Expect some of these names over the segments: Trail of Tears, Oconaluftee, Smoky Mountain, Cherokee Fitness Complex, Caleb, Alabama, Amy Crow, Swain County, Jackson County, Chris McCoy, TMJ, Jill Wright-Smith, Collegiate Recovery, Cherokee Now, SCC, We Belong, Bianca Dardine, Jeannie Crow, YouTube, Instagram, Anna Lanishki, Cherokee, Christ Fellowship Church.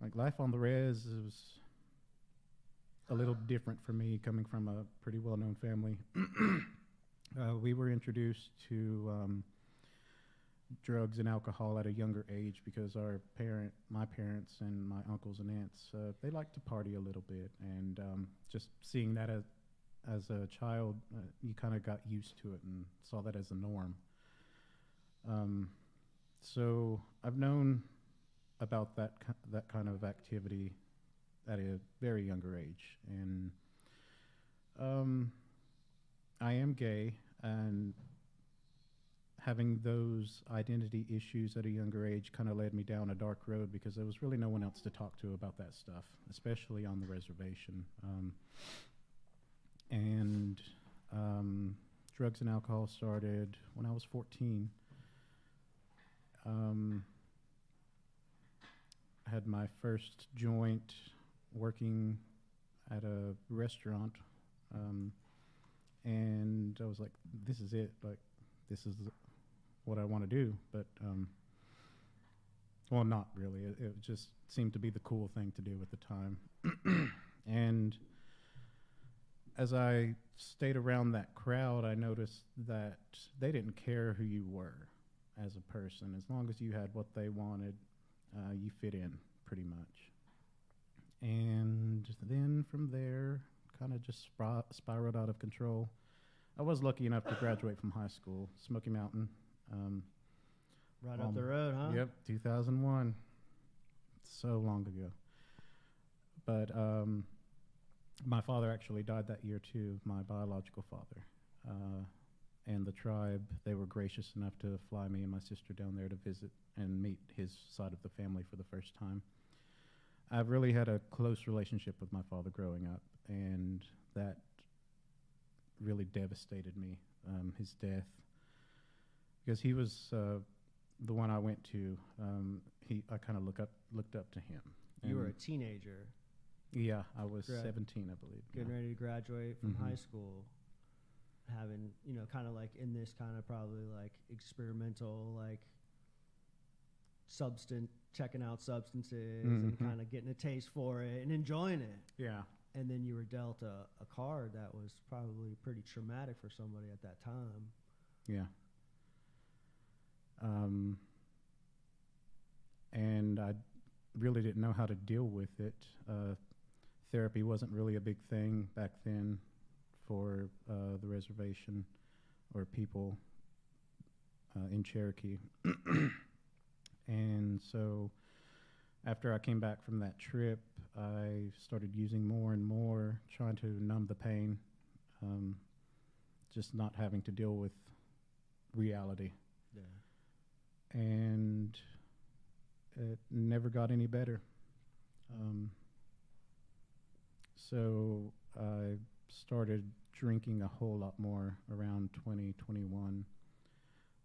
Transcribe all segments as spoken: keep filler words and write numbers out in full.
like life on the res is a little different for me, coming from a pretty well-known family. Uh, we were introduced to um, drugs and alcohol at a younger age because our parent, my parents and my uncles and aunts, uh, they liked to party a little bit. And um, just seeing that as, as a child, uh, you kind of got used to it and saw that as the norm. Um, so I've known about that, ki that kind of activity at a very younger age. And um, I am gay, and having those identity issues at a younger age kind of led me down a dark road because there was really no one else to talk to about that stuff, especially on the reservation. Um, and um, drugs and alcohol started when I was fourteen. Um, I had my first joint working at a restaurant, um, and I was like, this is it, like, this is what I want to do. But, um, well, not really. It, it just seemed to be the cool thing to do at the time. And as I stayed around that crowd, I noticed that they didn't care who you were as a person. As long as you had what they wanted, uh, you fit in pretty much. And then from there, kind of just spir- spiraled out of control. I was lucky enough to graduate from high school, Smoky Mountain. Um, right um, up the road, huh? Yep, two thousand one. So long ago. But um, my father actually died that year too, my biological father. Uh, and the tribe, they were gracious enough to fly me and my sister down there to visit and meet his side of the family for the first time. I've really had a close relationship with my father growing up, and that really devastated me, um, his death, because he was uh, the one I went to. Um, he, I kind of look up, looked up to him. You were a teenager. Yeah, I was Gra seventeen, I believe. Getting yeah. ready to graduate from mm-hmm. high school, having, you know, kind of like in this kind of probably like experimental, like substance, checking out substances mm-hmm. and kind of getting a taste for it and enjoying it. Yeah. And then you were dealt a, a card that was probably pretty traumatic for somebody at that time. Yeah. Um, and I really didn't know how to deal with it. Uh, therapy wasn't really a big thing back then for uh, the reservation or people uh, in Cherokee. And so after I came back from that trip, I started using more and more, trying to numb the pain, um, just not having to deal with reality. Yeah. And it never got any better. Um, so I started drinking a whole lot more around twenty, twenty-one.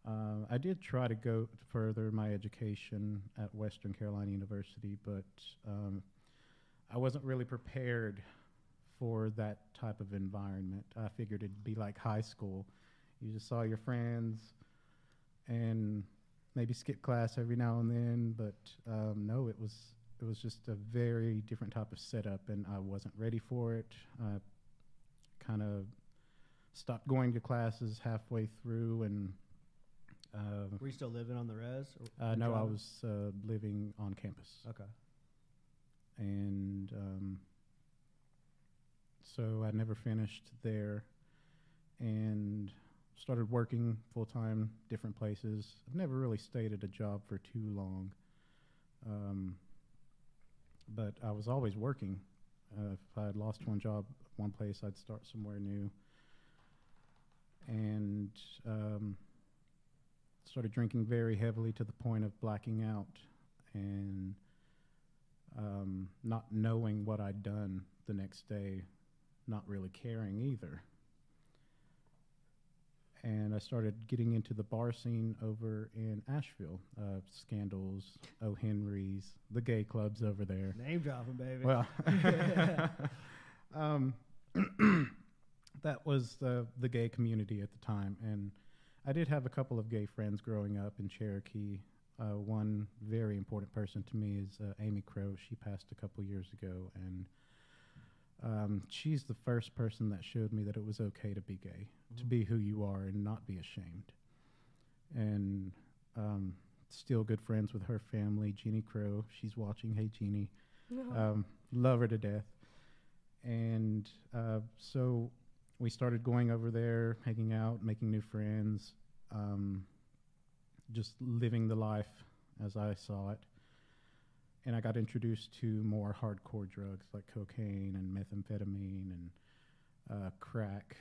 Uh, I did try to go to further my education at Western Carolina University, but um, I wasn't really prepared for that type of environment. I figured it'd be like high school. You just saw your friends and maybe skip class every now and then, but um, no, it was, it was just a very different type of setup, and I wasn't ready for it. I kind of stopped going to classes halfway through, and Uh, were you still living on the res? Uh, no, I was uh, living on campus. Okay. And um, so I never finished there and started working full-time, different places. I've never really stayed at a job for too long. Um, but I was always working. Uh, if I had lost one job, one place, I'd start somewhere new. And Um, started drinking very heavily to the point of blacking out and um, not knowing what I'd done the next day, not really caring either. And I started getting into the bar scene over in Asheville, uh, Scandals, O'Henry's, the gay clubs over there. Name dropping, baby. Well, um, that was the, the gay community at the time. And I did have a couple of gay friends growing up in Cherokee, Uh, one very important person to me is uh, Amy Crow. She passed a couple years ago, and um, she's the first person that showed me that it was okay to be gay, mm-hmm. to be who you are and not be ashamed. And um, still good friends with her family. Jeannie Crow, she's watching. Hey, Jeannie. Mm-hmm. Um, love her to death. And uh, so we started going over there, hanging out, making new friends, um, just living the life as I saw it. And I got introduced to more hardcore drugs like cocaine and methamphetamine and uh, crack.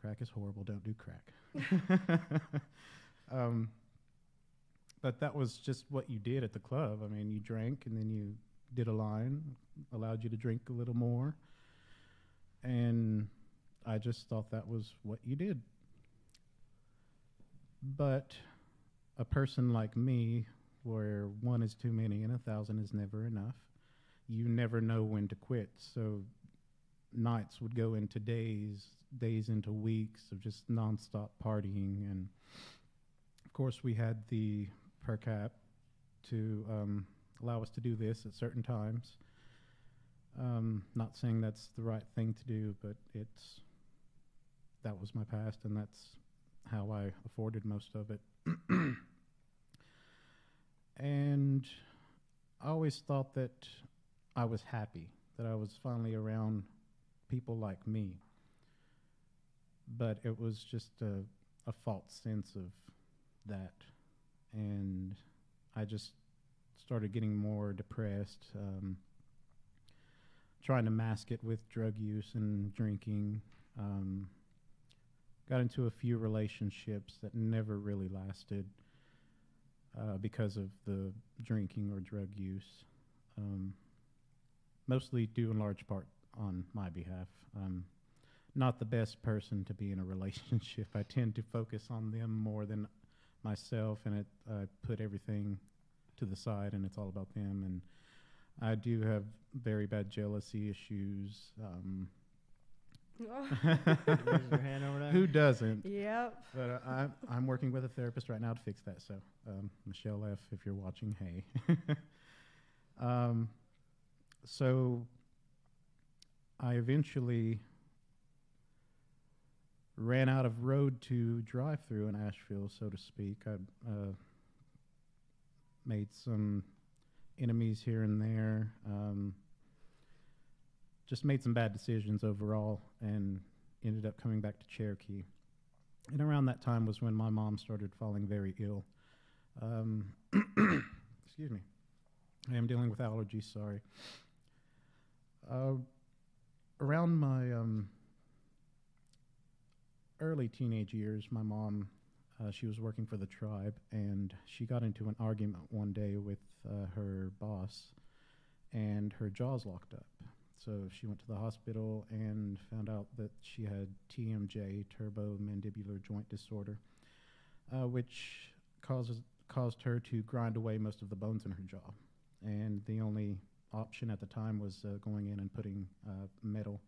Crack is horrible. Don't do crack. um, but that was just what you did at the club. I mean, you drank and then you did a line, allowed you to drink a little more. And I just thought that was what you did. But a person like me, where one is too many and a thousand is never enough, you never know when to quit. So nights would go into days, days into weeks of just nonstop partying. And of course we had the per cap to um, allow us to do this at certain times. Um, not saying that's the right thing to do, but it's, that was my past, and that's how I afforded most of it. And I always thought that I was happy, that I was finally around people like me. But it was just a, a false sense of that. And I just started getting more depressed, um, trying to mask it with drug use and drinking. Um, got into a few relationships that never really lasted uh, because of the drinking or drug use. Um, mostly due in large part on my behalf. I'm not the best person to be in a relationship. I tend to focus on them more than myself, and it, I put everything to the side, and it's all about them. And I do have very bad jealousy issues. Um, Raise your hand over there. Who doesn't? Yep. But uh, I'm, I'm working with a therapist right now to fix that. So um, Michelle F., if you're watching, hey. um, so I eventually ran out of road to drive through in Asheville, so to speak. I uh, made some enemies here and there. Um, just made some bad decisions overall and ended up coming back to Cherokee. And around that time was when my mom started falling very ill. Um, excuse me. I am dealing with allergies, sorry. Uh, around my um, early teenage years, my mom, uh, she was working for the tribe, and she got into an argument one day with uh, her boss, and her jaw's locked up. So she went to the hospital and found out that she had T M J, turbomandibular joint disorder, uh, which causes, caused her to grind away most of the bones in her jaw. And the only option at the time was uh, going in and putting uh, metal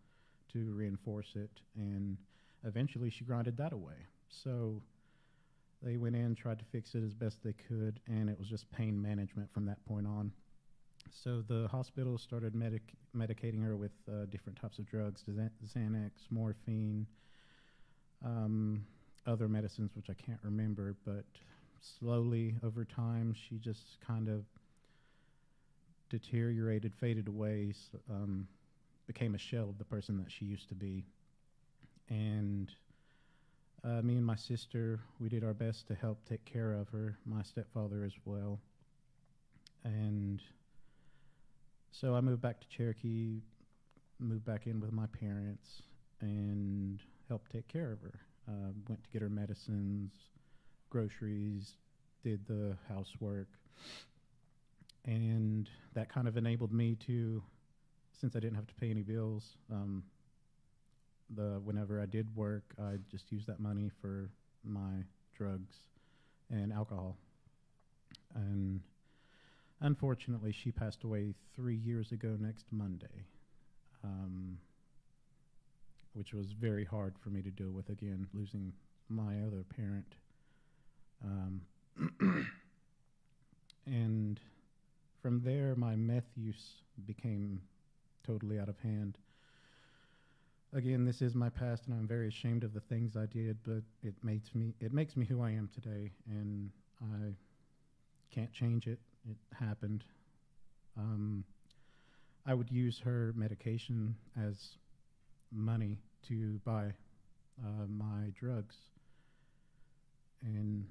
to reinforce it, and eventually she grinded that away. So they went in, tried to fix it as best they could, and it was just pain management from that point on. So the hospital started medic medicating her with uh, different types of drugs, Xanax, morphine, um, other medicines, which I can't remember. But slowly over time, she just kind of deteriorated, faded away, so, um, became a shell of the person that she used to be. And uh, me and my sister, we did our best to help take care of her, my stepfather as well. And so I moved back to Cherokee, moved back in with my parents, and helped take care of her. Uh, went to get her medicines, groceries, did the housework. And that kind of enabled me to, since I didn't have to pay any bills, um, the whenever I did work, I just used that money for my drugs and alcohol. And unfortunately, she passed away three years ago next Monday, um, which was very hard for me to deal with, again, losing my other parent. Um, and from there my meth use became totally out of hand. Again, this is my past, and I'm very ashamed of the things I did, but it makes me it makes me who I am today, and I can't change it. It happened. Um, I would use her medication as money to buy uh, my drugs. And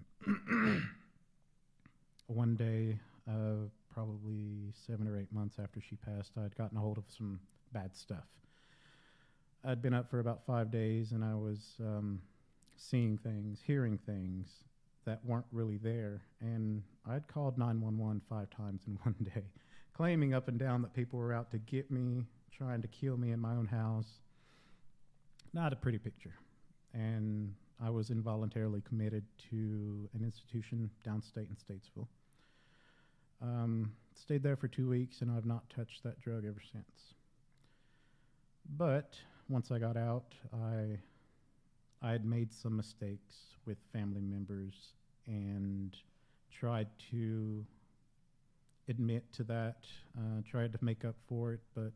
one day, uh, probably seven or eight months after she passed, I'd gotten a hold of some bad stuff. I'd been up for about five days, and I was um, seeing things, hearing things that weren't really there. And I'd called nine one one five times in one day, claiming up and down that people were out to get me, trying to kill me in my own house. Not a pretty picture. And I was involuntarily committed to an institution downstate in Statesville. Um, stayed there for two weeks, and I've not touched that drug ever since. But once I got out, I I had made some mistakes with family members and tried to admit to that, uh, tried to make up for it, but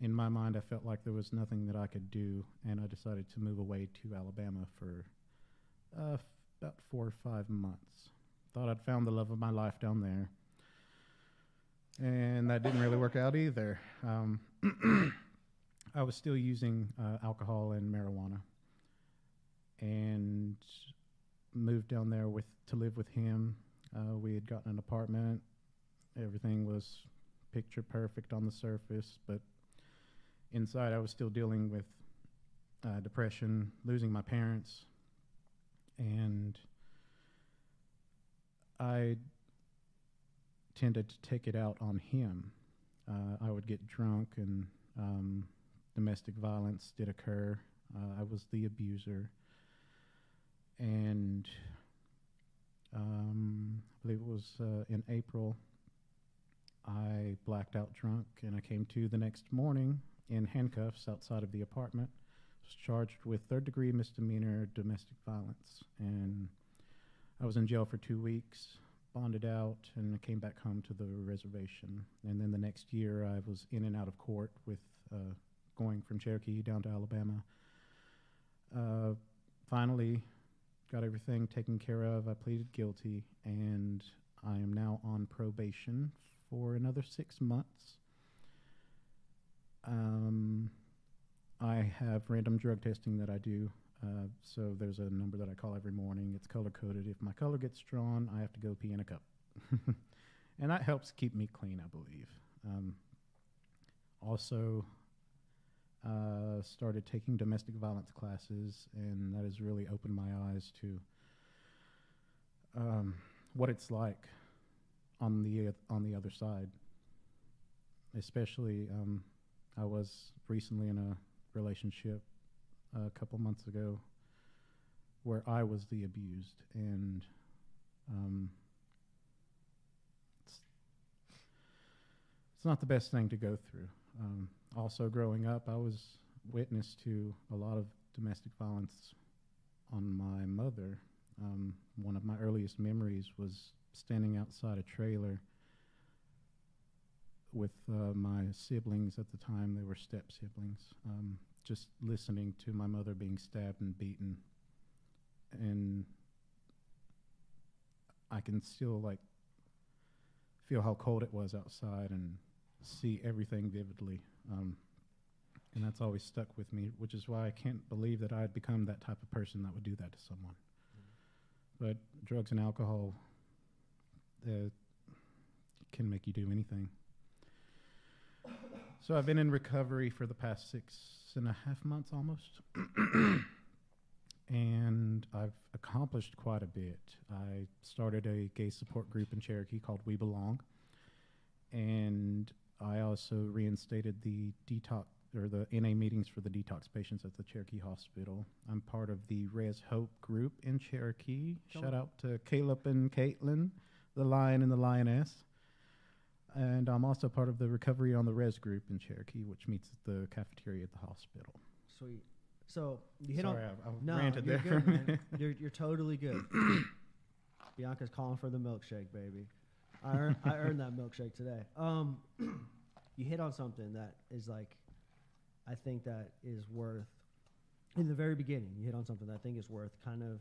in my mind I felt like there was nothing that I could do, and I decided to move away to Alabama for uh, f- about four or five months. Thought I'd found the love of my life down there, and that didn't really work out either. Um, I was still using uh, alcohol and marijuana, and moved down there with to live with him. Uh, we had gotten an apartment. Everything was picture perfect on the surface, but inside I was still dealing with uh, depression, losing my parents, and I tended to take it out on him. Uh, I would get drunk, and um, domestic violence did occur. Uh, I was the abuser, and um, I believe it was uh, in April, I blacked out drunk, and I came to the next morning in handcuffs outside of the apartment. I was charged with third-degree misdemeanor domestic violence, and I was in jail for two weeks, bonded out, and I came back home to the reservation. And then the next year, I was in and out of court with uh, going from Cherokee down to Alabama. Uh, finally, got everything taken care of. I pleaded guilty, and I am now on probation for another six months. Um, I have random drug testing that I do. Uh, so there's a number that I call every morning. It's color-coded. If my color gets drawn, I have to go pee in a cup. And that helps keep me clean, I believe. Um, also, uh, started taking domestic violence classes, and that has really opened my eyes to um, what it's like on the, on the other side. Especially, um, I was recently in a relationship a couple months ago where I was the abused, and um, it's, it's not the best thing to go through. Um, also growing up, I was witness to a lot of domestic violence on my mother. Um, one of my earliest memories was standing outside a trailer with uh, my siblings at the time. They were step siblings. Um, just listening to my mother being stabbed and beaten, and I can still like feel how cold it was outside and see everything vividly, um, and that's always stuck with me, which is why I can't believe that I'd become that type of person that would do that to someone. Mm. But drugs and alcohol uh, can make you do anything. So I've been in recovery for the past six and a half months almost, and I've accomplished quite a bit. I started a gay support group in Cherokee called We Belong, and I also reinstated the detox or the N A meetings for the detox patients at the Cherokee Hospital. I'm part of the Res Hope group in Cherokee. Shout Caleb. out to Caleb and Caitlin, the lion and the lioness. And I'm also part of the Recovery on the Res group in Cherokee, which meets at the cafeteria at the hospital. Sweet. So you hit Sorry, on. Sorry, I, I no, ranted you're there. Good, man. You're you're totally good. Bianca's calling for the milkshake, baby. I earned, I earned that milkshake today. Um, you hit on something that is like, I think that is worth, in the very beginning, you hit on something that I think is worth kind of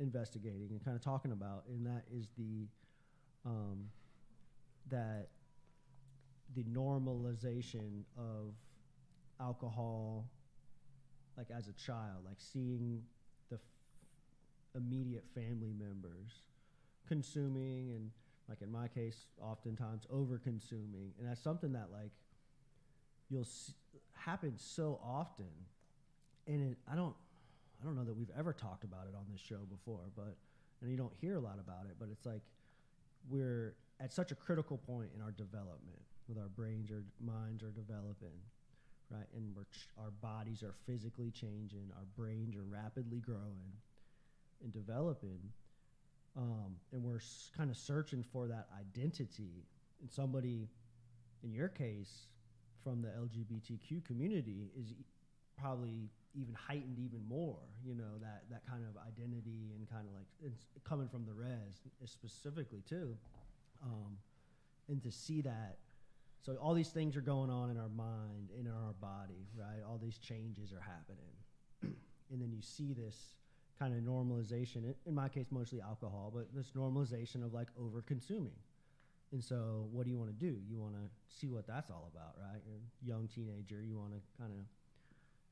investigating and kind of talking about, and that is the, um, that the normalization of alcohol, like as a child, like seeing the f- immediate family members consuming, and like in my case, oftentimes over consuming. And that's something that like you'll see happen so often. And it, I don't, I don't know that we've ever talked about it on this show before, but, and you don't hear a lot about it, but it's like, we're at such a critical point in our development with our brains or minds are developing, right? And we're ch- our bodies are physically changing. Our brains are rapidly growing and developing. Um, and we're s- kind of searching for that identity. And somebody, in your case, from the L G B T Q community is e- probably even heightened even more, you know, that, that kind of identity and kind of like it's coming from the res specifically too. Um, and to see that, so all these things are going on in our mind and in our body, right? All these changes are happening. And then you see this kind of normalization, in my case, mostly alcohol, but this normalization of like over consuming. And so what do you want to do? You want to see what that's all about, right? You're a young teenager. You want to kind of,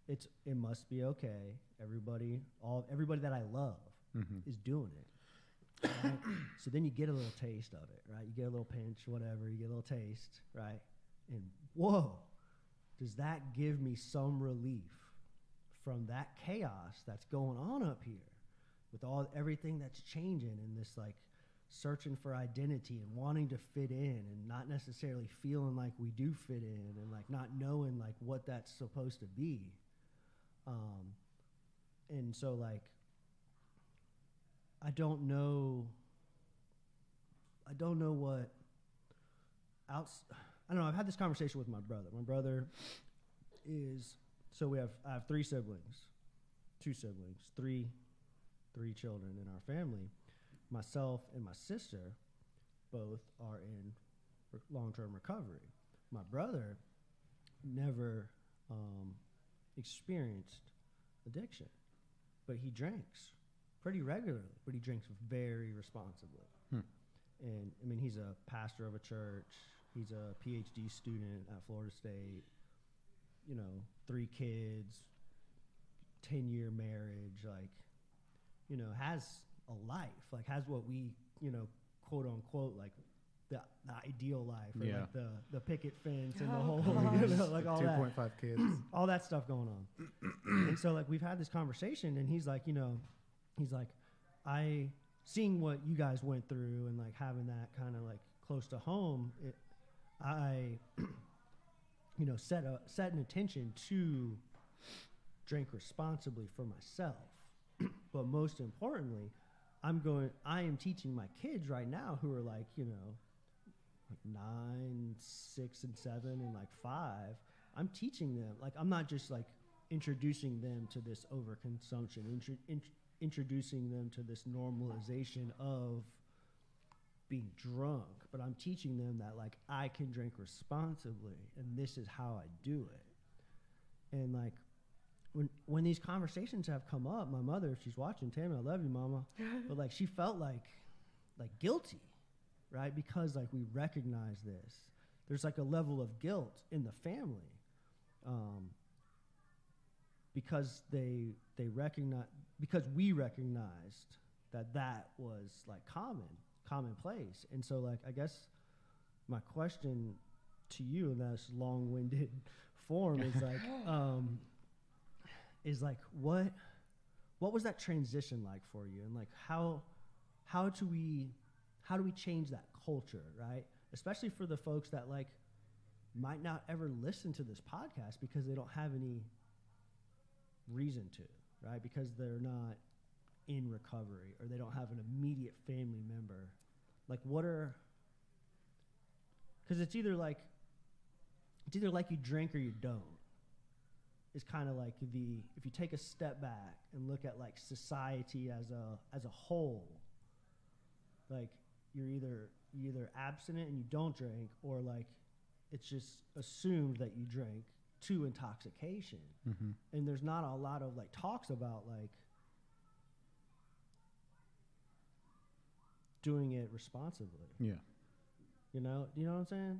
It's it must be okay. Everybody, all everybody that I love mm-hmm. is doing it. Right? So then you get a little taste of it, right? You get a little pinch, whatever. You get a little taste, right? And whoa, does that give me some relief from that chaos that's going on up here, with all everything that's changing and this like searching for identity and wanting to fit in and not necessarily feeling like we do fit in and like not knowing like what that's supposed to be. Um, and so like, I don't know, I don't know what outs, I don't know. I've had this conversation with my brother. My brother is, so we have, I have three siblings, two siblings, three, three children in our family. Myself and my sister both are in re- long-term recovery. My brother never, um, experienced addiction, but he drinks pretty regularly, but he drinks very responsibly. Hmm. And I mean, he's a pastor of a church. He's a PhD student at Florida State, you know, three kids, ten year marriage, like, you know, has a life, like has what we, you know, quote unquote, like the, the ideal life, or yeah. like the, the picket fence oh and the whole, you know, like all that. two point five kids. All that stuff going on. And so like, we've had this conversation and he's like, you know, he's like, I, seeing what you guys went through and like having that kind of like close to home, it, I, you know, set a, set an intention to drink responsibly for myself. But most importantly, I'm going, I am teaching my kids right now who are like, you know, like nine, six and seven and like five, I'm teaching them, like, I'm not just like introducing them to this overconsumption, intru- int- introducing them to this normalization of being drunk, but I'm teaching them that like, I can drink responsibly and this is how I do it. And like, When when these conversations have come up, my mother, if she's watching, Tammy, I love you, Mama. But like she felt like like guilty, right? Because like we recognize this. There's like a level of guilt in the family, um, because they they recognize because we recognized that that was like common commonplace. And so like I guess my question to you in this long-winded form is like. Um, Is like what, what was that transition like for you, and like how, how do we, how do we change that culture, right? Especially for the folks that like might not ever listen to this podcast because they don't have any reason to, right? Because they're not in recovery or they don't have an immediate family member. Like what are? Because it's either like, it's either like you drink or you don't. Is kind of like the, if you take a step back and look at like society as a as a whole, like you're either you're either abstinent and you don't drink, or like it's just assumed that you drink to intoxication. Mm-hmm. And there's not a lot of like talks about like doing it responsibly. Yeah. You know, you know what I'm saying?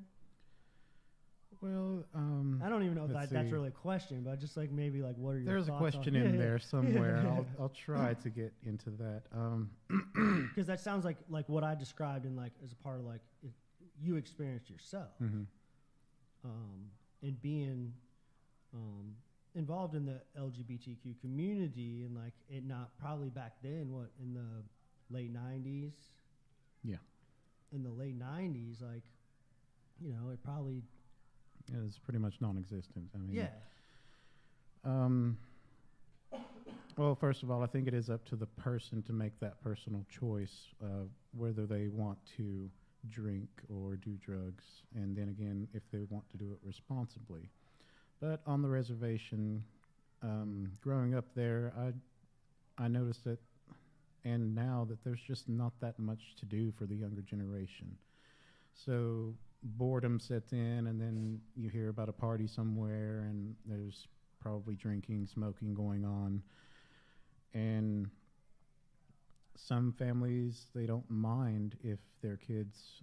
Well, um, I don't even know if that, that's really a question, but just like maybe like what are your There's thoughts a question on in there somewhere. I'll I'll try to get into that. Um, because that sounds like like what I described in like as a part of like it, you experienced yourself, mm-hmm. um, and being um, involved in the L G B T Q community and like it not probably back then what in the late nineties. Yeah. In the late nineties, like you know, it probably. It is pretty much non-existent. I mean, yeah. Um, well, first of all, I think it is up to the person to make that personal choice, uh, whether they want to drink or do drugs, and then again, if they want to do it responsibly. But on the reservation, um, growing up there, I, I noticed that, and now that there's just not that much to do for the younger generation. So boredom sets in, and then you hear about a party somewhere, and there's probably drinking, smoking going on. And some families, they don't mind if their kids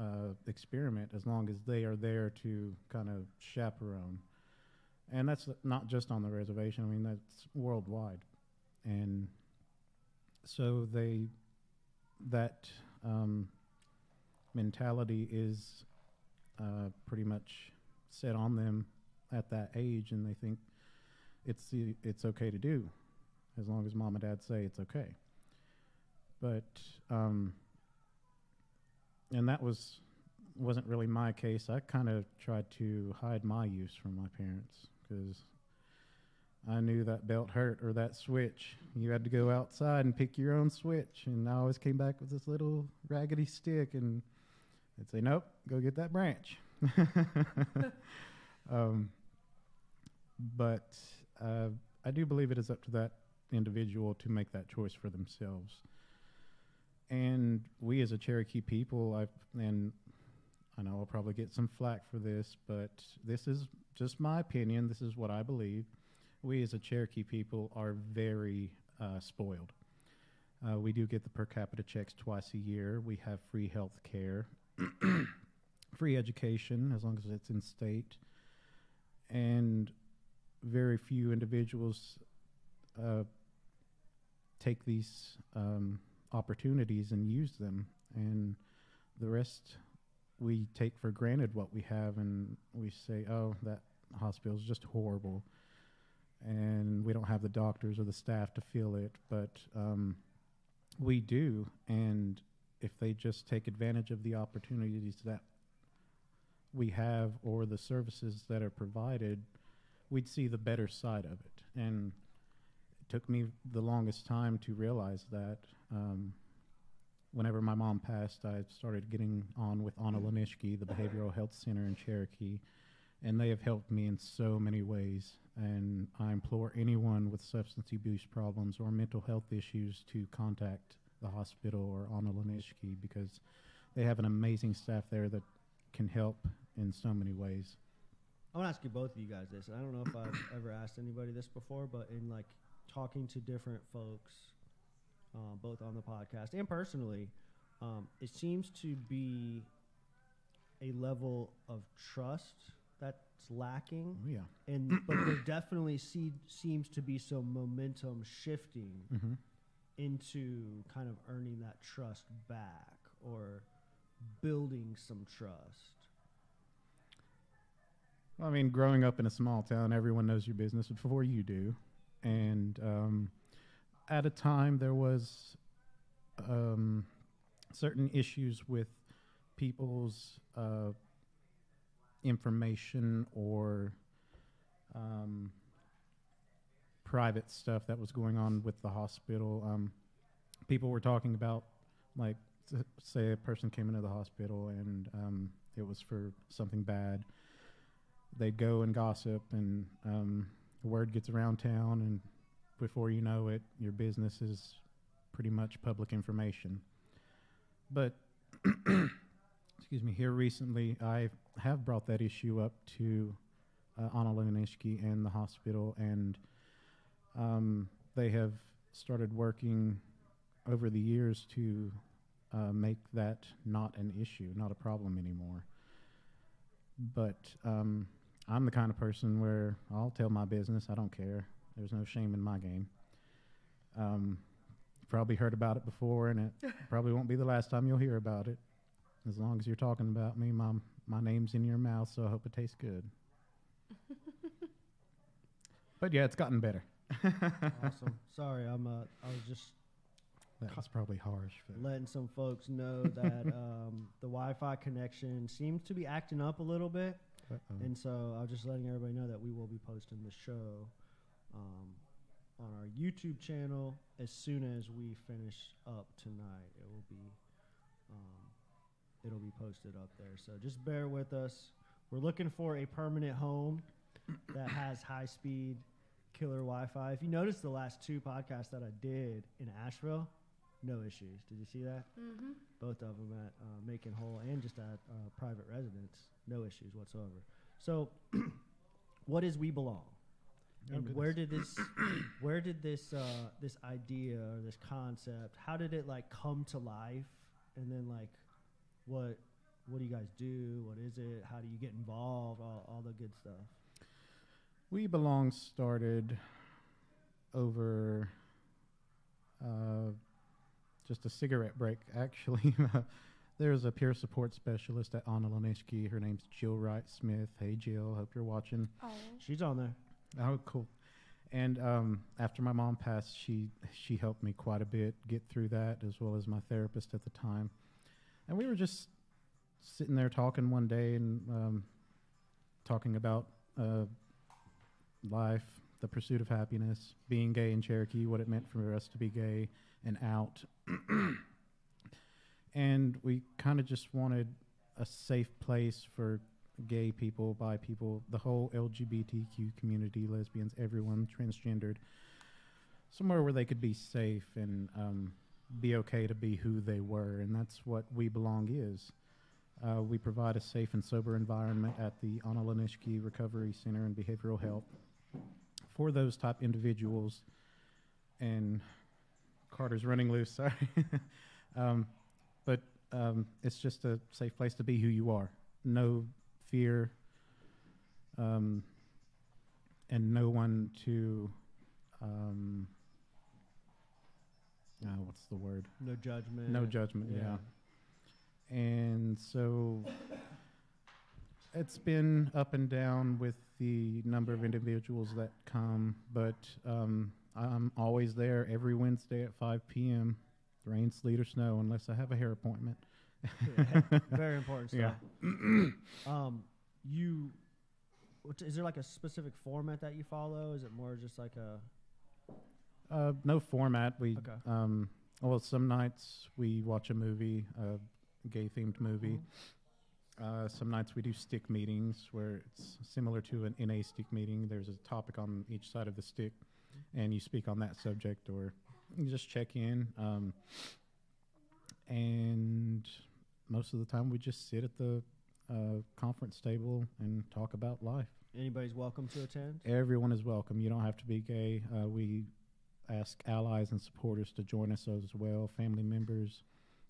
uh, experiment as long as they are there to kind of chaperone. And that's not just on the reservation. I mean, that's worldwide. And so they, that, um, mentality is uh, pretty much set on them at that age, and they think it's the, it's okay to do as long as mom and dad say it's okay. But um, and that was wasn't really my case. I kind of tried to hide my use from my parents because I knew that belt hurt or that switch. You had to go outside and pick your own switch, and I always came back with this little raggedy stick and. I'd say, nope, go get that branch. um, but uh, I do believe it is up to that individual to make that choice for themselves. And we as a Cherokee people, I've, and I know I'll probably get some flack for this, but this is just my opinion. This is what I believe. We as a Cherokee people are very uh, spoiled. Uh, we do get the per capita checks twice a year. We have free health care. Free education as long as it's in state, and very few individuals uh, take these um, opportunities and use them, and the rest we take for granted what we have, and we say, oh, that hospital is just horrible and we don't have the doctors or the staff to fill it, but um, we do. And if they just take advantage of the opportunities that we have or the services that are provided, we'd see the better side of it. And it took me the longest time to realize that. Um, whenever my mom passed, I started getting on with Anna Lanishki, the Behavioral Health Center in Cherokee, and they have helped me in so many ways. And I implore anyone with substance abuse problems or mental health issues to contact the hospital or Anna Lanishki, because they have an amazing staff there that can help in so many ways. I want to ask you both of you guys this. I don't know if I've ever asked anybody this before, but in like talking to different folks, uh, both on the podcast and personally, um, it seems to be a level of trust that's lacking. Oh, yeah. And but there definitely see, seems to be some momentum shifting. Mm-hmm. Into kind of earning that trust back or building some trust. Well, I mean, growing up in a small town, everyone knows your business before you do. And um, at a time, there was um, certain issues with people's uh, information or um, private stuff that was going on with the hospital. Um, people were talking about, like, say a person came into the hospital and um, it was for something bad. They'd go and gossip, and um, word gets around town, and before you know it, your business is pretty much public information. But excuse me, here recently, I have brought that issue up to uh, Anna Lanishki and the hospital, and um, they have started working over the years to uh, make that not an issue, not a problem anymore. But um, I'm the kind of person where I'll tell my business, I don't care. There's no shame in my game. Um, probably heard about it before, and it probably won't be the last time you'll hear about it. As long as you're talking about me, my, my name's in your mouth, so I hope it tastes good. But yeah, it's gotten better. Awesome. Sorry, I'm. Uh, I was just. That's probably harsh. Letting some folks know that um, the Wi-Fi connection seems to be acting up a little bit, uh-oh. And so I was just letting everybody know that we will be posting the show um, on our YouTube channel as soon as we finish up tonight. It will be. Um, it'll be posted up there. So just bear with us. We're looking for a permanent home that has high-speed killer Wi-Fi. If you notice the last two podcasts that I did in Asheville, no issues. Did you see that? Mm-hmm. Both of them at uh, Macon Hole and just at uh, private residence. No issues whatsoever. So what is We Belong? Oh and goodness. where did this where did this uh, this idea or this concept, how did it like come to life? And then like what what do you guys do? What is it? How do you get involved? All, all the good stuff. We Belong started over uh, just a cigarette break, actually. There's a peer support specialist at Anna Lanishki. Her name's Jill Wright-Smith. Hey, Jill. Hope you're watching. Oh. She's on there. Oh, cool. And um, after my mom passed, she, she helped me quite a bit get through that, as well as my therapist at the time. And we were just sitting there talking one day and um, talking about... Uh, life, the pursuit of happiness, being gay in Cherokee, what it meant for us to be gay and out. And we kind of just wanted a safe place for gay people, bi people, the whole L G B T Q community, lesbians, everyone, transgendered, somewhere where they could be safe and um, be okay to be who they were. And that's what We Belong is. Uh, we provide a safe and sober environment at the Anna Lanishki Recovery Center and Behavioral Health for those type individuals. And Carter's running loose, sorry. um, but um, it's just a safe place to be who you are. No fear, um, and no one to, um, uh, what's the word? No judgment. No judgment, yeah. yeah. And so it's been up and down with the number of individuals that come, but um, I'm always there every Wednesday at five p m rain, sleet, or snow, unless I have a hair appointment. Yeah, very important stuff. Yeah. um, you, is there like a specific format that you follow? Is it more just like a? Uh, no format. We okay. um, well, some nights we watch a movie. Uh, gay-themed movie. Mm-hmm. Uh, some nights we do stick meetings where it's similar to an N A stick meeting. There's a topic on each side of the stick, and you speak on that subject, or you just check in. Um, and most of the time we just sit at the uh, conference table and talk about life. Anybody's welcome to attend? Everyone is welcome. You don't have to be gay. Uh, we ask allies and supporters to join us as well, family members,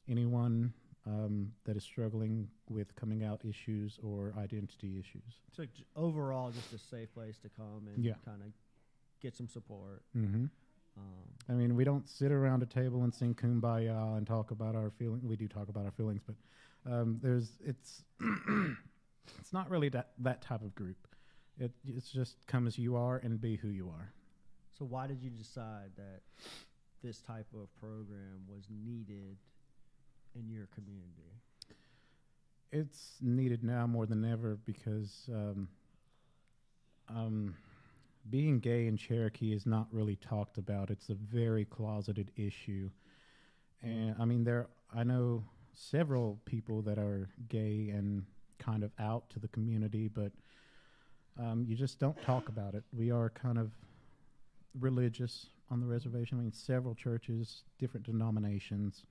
anyone Um, that is struggling with coming out issues or identity issues. So j overall, just a safe place to come and yeah. kind of get some support. Mm-hmm. um, I mean, we don't sit around a table and sing Kumbaya and talk about our feelings. We do talk about our feelings, but um, there's it's it's not really that that type of group. It it's just come as you are and be who you are. So why did you decide that this type of program was needed in your community? It's needed now more than ever because um, um, being gay in Cherokee is not really talked about. It's a very closeted issue. And I mean, there, I know several people that are gay and kind of out to the community, but um, you just don't talk about it. We are kind of religious on the reservation. I mean, several churches, different denominations.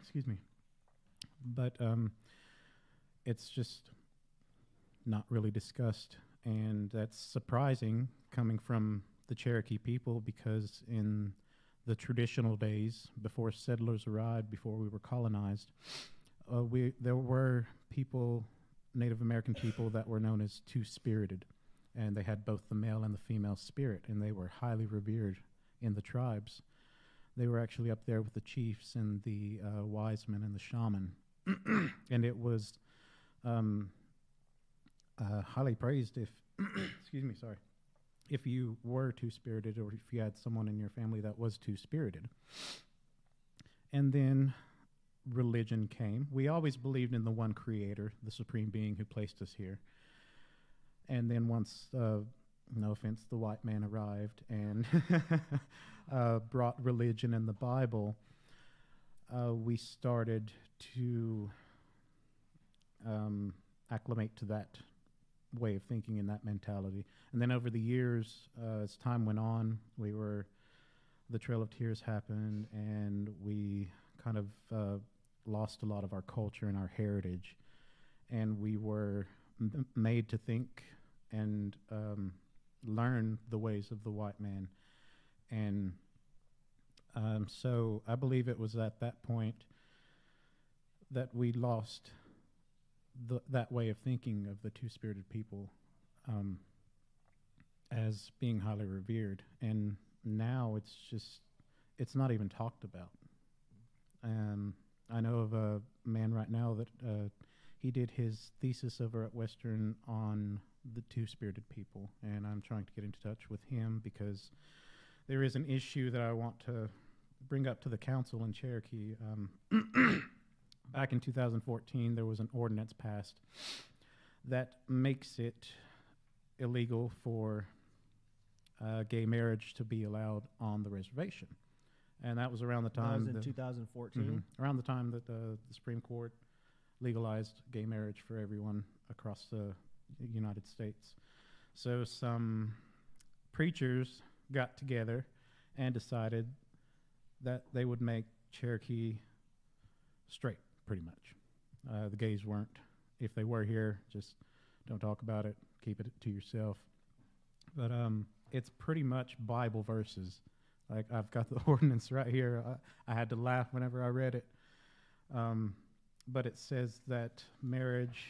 Excuse me. But um, it's just not really discussed, and that's surprising coming from the Cherokee people, because in the traditional days, before settlers arrived, before we were colonized, uh, we there were people, Native American people, that were known as two-spirited, and they had both the male and the female spirit, and they were highly revered in the tribes. They were actually up there with the chiefs and the uh, wise men and the shaman, and it was um, uh, highly praised if, excuse me, sorry, if you were two-spirited or if you had someone in your family that was two-spirited. And then religion came. We always believed in the one creator, the supreme being who placed us here. And then once, uh, no offense, the white man arrived and uh, brought religion and the Bible, uh, we started to um, acclimate to that way of thinking and that mentality. And then over the years, uh, as time went on, we were, the Trail of Tears happened, and we kind of uh, lost a lot of our culture and our heritage, and we were m made to think and um, learn the ways of the white man. And um, so I believe it was at that point that we lost the, that way of thinking of the two-spirited people um, as being highly revered. And now it's just, it's not even talked about. Um, I know of a man right now that uh, he did his thesis over at Western on the two-spirited people, and I'm trying to get in touch with him because there is an issue that I want to bring up to the council in Cherokee. Um, back in two thousand fourteen, there was an ordinance passed that makes it illegal for uh, gay marriage to be allowed on the reservation. And that was around the time that was in two thousand fourteen. Mm-hmm, around the time that uh, the Supreme Court legalized gay marriage for everyone across the United States. So some preachers got together and decided that they would make Cherokee straight, pretty much. Uh, the gays weren't. If they were here, just don't talk about it, keep it to yourself. But um, it's pretty much Bible verses. Like, I've got the ordinance right here. I, I had to laugh whenever I read it. Um, but it says that marriage...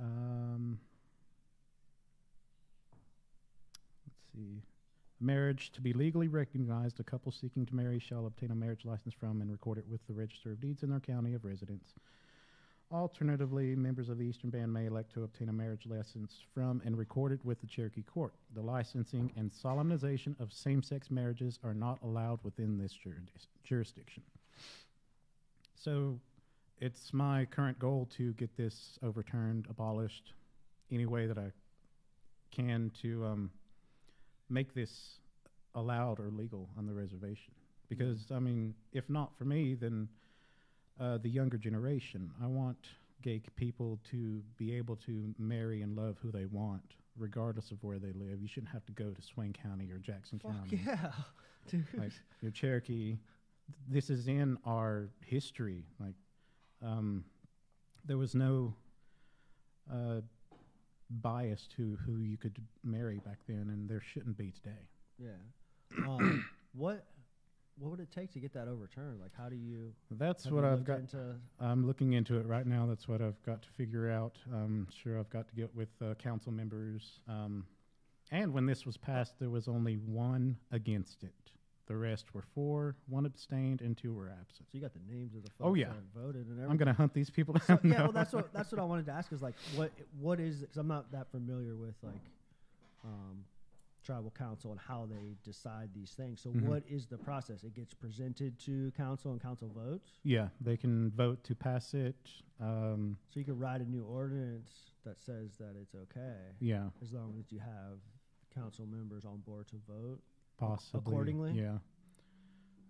Um, let's see. Marriage to be legally recognized, a couple seeking to marry shall obtain a marriage license from and record it with the Register of Deeds in their county of residence. Alternatively, members of the Eastern Band may elect to obtain a marriage license from and record it with the Cherokee Court. The licensing and solemnization of same-sex marriages are not allowed within this jur jurisdiction. So it's my current goal to get this overturned, abolished, any way that I can to um, make this allowed or legal on the reservation. Because, I mean, if not for me, then uh, the younger generation. I want gay people to be able to marry and love who they want, regardless of where they live. You shouldn't have to go to Swain County or Jackson Fuck County. Yeah, dude. Like, you're Cherokee. This is in our history, like. Um, there was no uh, bias to who you could marry back then, and there shouldn't be today. Yeah. Um, what What would it take to get that overturned? Like, how do you? That's what I've got. Into I'm looking into it right now. That's what I've got to figure out. Um, sure, I've got to get with uh, council members. Um, and when this was passed, there was only one against it. The rest were four, one abstained, and two were absent. So you got the names of the folks oh yeah. that voted and everything. I'm going to hunt these people down. So, yeah, well, that's what that's what I wanted to ask is, like, what what is, because I'm not that familiar with, like, um, tribal council and how they decide these things. So mm-hmm. what is the process? It gets presented to council and council votes? Yeah, they can vote to pass it. Um, so you can write a new ordinance that says that it's okay. Yeah. As long as you have council members on board to vote. Possibly. Accordingly? Yeah.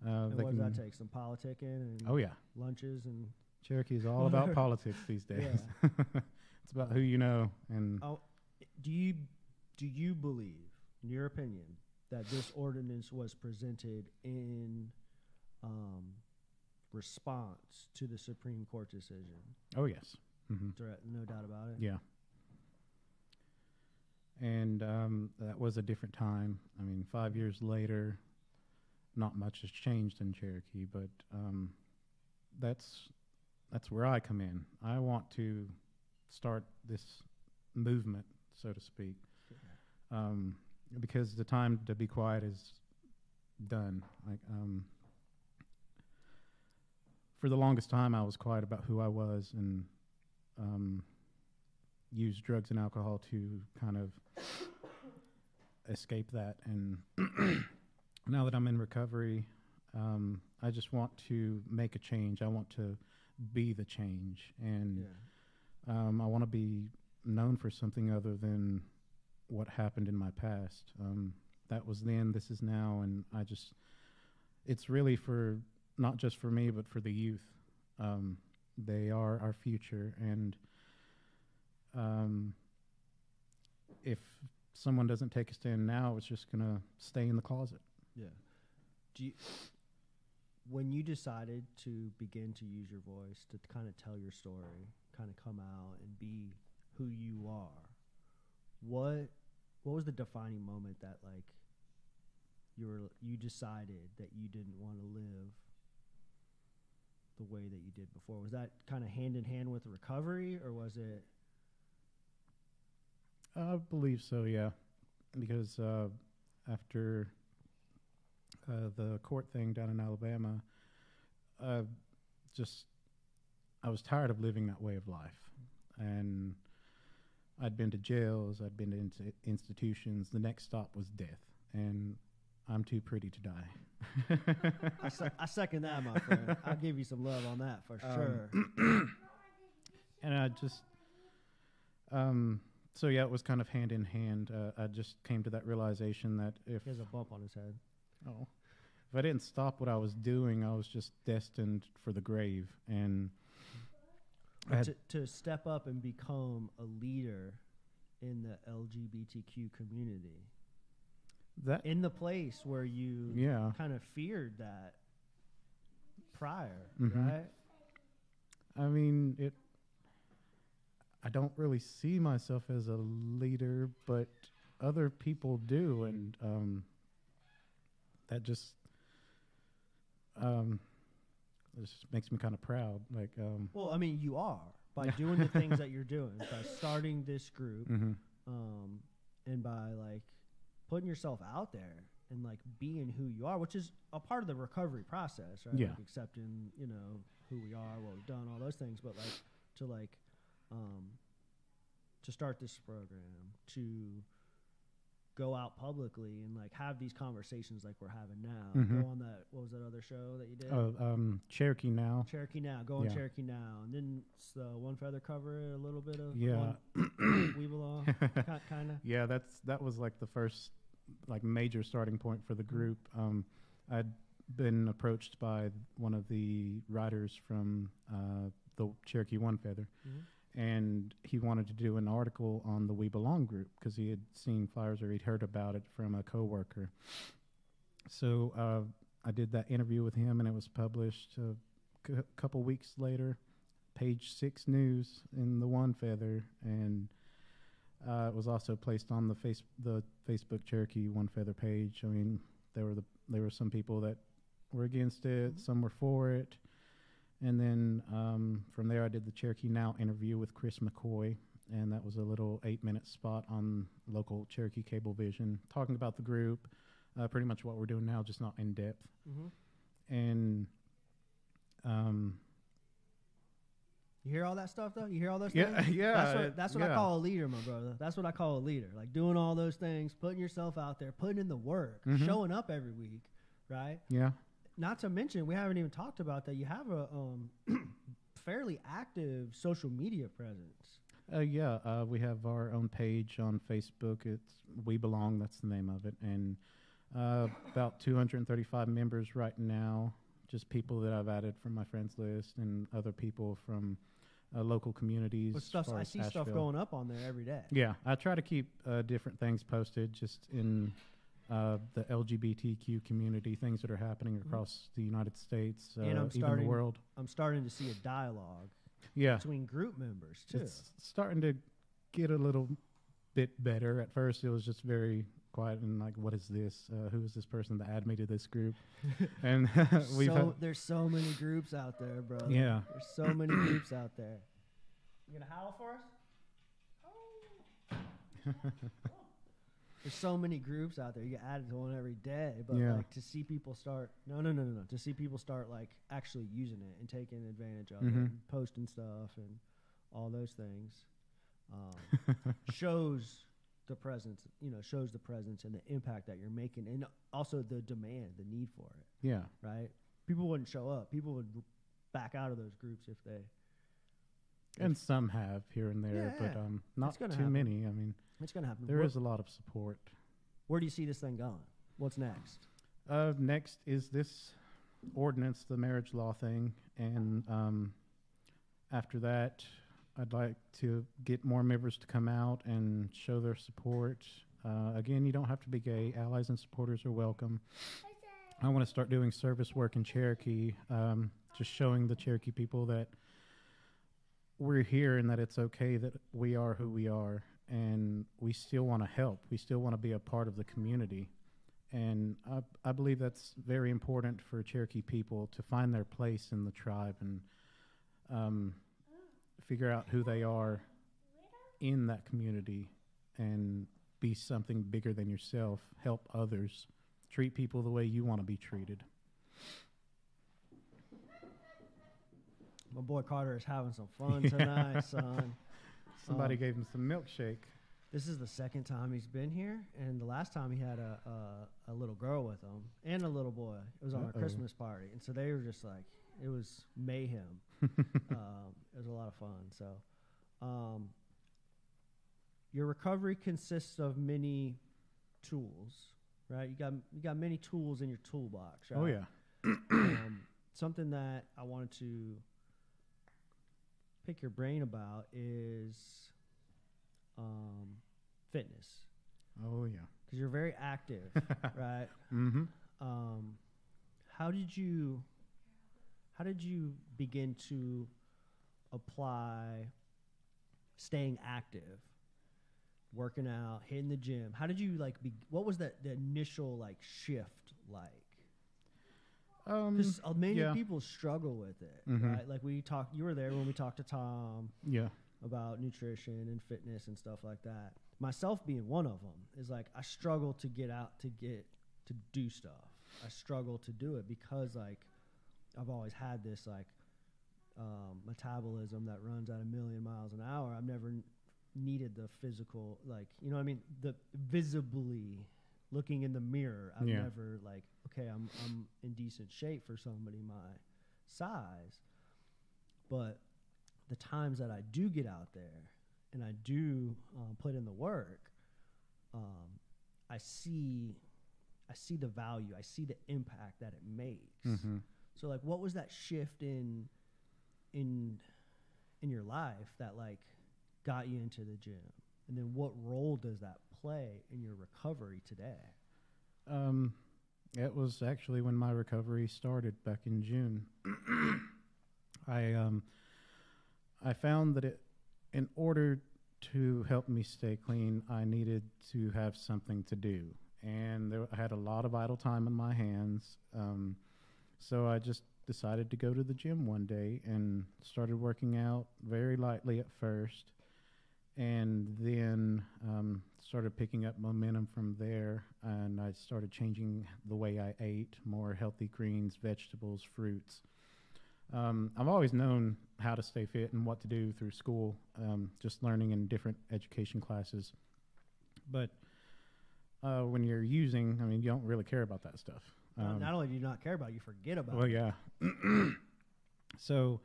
Uh, and what does that take? Some politicking and oh, yeah. lunches and... Cherokee is all about politics these days. Yeah. It's about who you know and... Oh, do you, do you believe, in your opinion, that this ordinance was presented in um, response to the Supreme Court decision. Oh, yes. Mm-hmm. Threat, no doubt about it. Yeah. And um, that was a different time. I mean, five years later, not much has changed in Cherokee, but um, that's that's where I come in. I want to start this movement, so to speak, um, because the time to be quiet is done. Like, um, for the longest time, I was quiet about who I was and um, used drugs and alcohol to kind of escape that. And now that I'm in recovery, um, I just want to make a change. I want to be the change. And yeah. um, I want to be known for something other than what happened in my past. Um, that was then, this is now, and I just, it's really for, not just for me, but for the youth. Um, they are our future, and um, if someone doesn't take a stand now, it's just going to stay in the closet. Yeah. Do you, when you decided to begin to use your voice, to kind of tell your story, kind of come out and be who you are, what what was the defining moment that, like, you were you decided that you didn't want to live the way that you did before? Was that kind of hand in hand with recovery, or was it? I believe so, yeah, because uh, after uh, the court thing down in Alabama, uh, just I was tired of living that way of life, and I'd been to jails, I'd been to in- institutions. The next stop was death, and I'm too pretty to die. I, su- I second that, my friend. I'll give you some love on that for um, sure. And I just, um, so yeah, it was kind of hand in hand. Uh, I just came to that realization that if he has a bump on his head, oh, if I didn't stop what I was doing, I was just destined for the grave. And To, to step up and become a leader in the L G B T Q community, that in the place where you yeah. kind of feared that prior, mm-hmm. right? I mean, it. I don't really see myself as a leader, but other people do, and um, that just. Um, Just makes me kind of proud. Like, um, well, I mean, you are by doing the things that you're doing, by starting this group, mm-hmm. um, and by like putting yourself out there and like being who you are, which is a part of the recovery process, right? Yeah. Like accepting, you know, who we are, what we've done, all those things. But like to like um, to start this program, to go out publicly and like have these conversations like we're having now. Mm-hmm. Go on that, what was that other show that you did? Oh, um, Cherokee Now. Cherokee Now. Go on yeah. Cherokee Now, and then uh, One Feather cover a little bit of yeah. We Belong, kind of. Yeah, that's that was like the first like major starting point for the group. Um, I'd been approached by one of the writers from uh, the Cherokee One Feather. Mm-hmm. And he wanted to do an article on the We Belong group because he had seen flyers or he'd heard about it from a coworker. So uh, I did that interview with him, and it was published a c- couple weeks later, page six news in the One Feather, and uh, it was also placed on the face the Facebook Cherokee One Feather page. I mean, there were the there were some people that were against it, mm-hmm. some were for it. And then um, from there, I did the Cherokee Now interview with Chris McCoy, and that was a little eight-minute spot on local Cherokee cable vision, talking about the group, uh, pretty much what we're doing now, just not in depth. Mm-hmm. And um, you hear all that stuff, though? You hear all those yeah, things? Yeah, that's what, that's what yeah. I call a leader, my brother. That's what I call a leader, like doing all those things, putting yourself out there, putting in the work, mm-hmm. showing up every week, right? Yeah. Not to mention, we haven't even talked about that. You have a um, fairly active social media presence. Uh, yeah, uh, we have our own page on Facebook. It's We Belong. That's the name of it. And uh, about two hundred thirty-five members right now, just people that I've added from my friends list and other people from uh, local communities. Well, stuff, I see Asheville. Stuff going up on there every day. Yeah, I try to keep uh, different things posted just in uh, the L G B T Q community, things that are happening across the United States, uh, and I'm even starting, the world. I'm starting to see a dialogue yeah. between group members, too. It's starting to get a little bit better. At first, it was just very quiet and like, what is this? Uh, who is this person that added me to this group? And we've so, there's so many groups out there, bro. Yeah. There's so many groups out there. You going to howl for us? Oh. There's so many groups out there. You get added to one every day, but yeah. like to see people start, no, no, no, no, no, to see people start like actually using it and taking advantage of mm-hmm. it, and posting stuff and all those things, um, shows the presence, you know, shows the presence and the impact that you're making, and also the demand, the need for it. Yeah. Right. People wouldn't show up. People would back out of those groups if they. And some have here and there, yeah, but um, not too happen. many. I mean, it's going to happen. There where, is a lot of support. Where do you see this thing going? What's next? Uh, next is this ordinance, the marriage law thing. And um, after that, I'd like to get more members to come out and show their support. Uh, again, you don't have to be gay. Allies and supporters are welcome. I want to start doing service work in Cherokee, um, just showing the Cherokee people that we're here and that it's okay that we are who we are, and we still want to help. We still want to be a part of the community. And I, I believe that's very important for Cherokee people to find their place in the tribe and um, figure out who they are in that community and be something bigger than yourself, help others, treat people the way you want to be treated. My boy Carter is having some fun tonight, yeah. son. Somebody um, gave him some milkshake. This is the second time he's been here, and the last time he had a a, a little girl with him and a little boy. It was on Uh-oh. our Christmas party, and so they were just like, it was mayhem. um, it was a lot of fun. So, um, your recovery consists of many tools, right? You got you got many tools in your toolbox, right? Oh yeah. um, something that I wanted to pick your brain about is um, fitness. Oh yeah, because you're very active, right? Mm-hmm. Um, how did you how did you begin to apply staying active, working out, hitting the gym? How did you like? Be, what was that the initial like shift like? Because um, many yeah. people struggle with it, mm-hmm. right? Like we talked, you were there when we talked to Tom yeah. about nutrition and fitness and stuff like that. Myself being one of them is like, I struggle to get out, to get, to do stuff. I struggle to do it because like, I've always had this like um, metabolism that runs at a million miles an hour. I've never needed the physical, like, you know what I mean? The visibly looking in the mirror, I've yeah. never like, okay, I'm I'm in decent shape for somebody my size, but the times that I do get out there and I do um, put in the work, um, I see I see the value, I see the impact that it makes. Mm-hmm. So like, what was that shift in in in your life that like got you into the gym? And then what role does that play in your recovery today? Um, it was actually when my recovery started back in June. I um, I found that it, in order to help me stay clean, I needed to have something to do. And there, I had a lot of idle time on my hands. Um, so I just decided to go to the gym one day and started working out very lightly at first. And then um, started picking up momentum from there, and I started changing the way I ate, more healthy greens, vegetables, fruits. Um, I've always known how to stay fit and what to do through school, um, just learning in different education classes. But uh, when you're using, I mean, you don't really care about that stuff. Um, not only do you not care about it, you forget about well, it. Well, yeah. So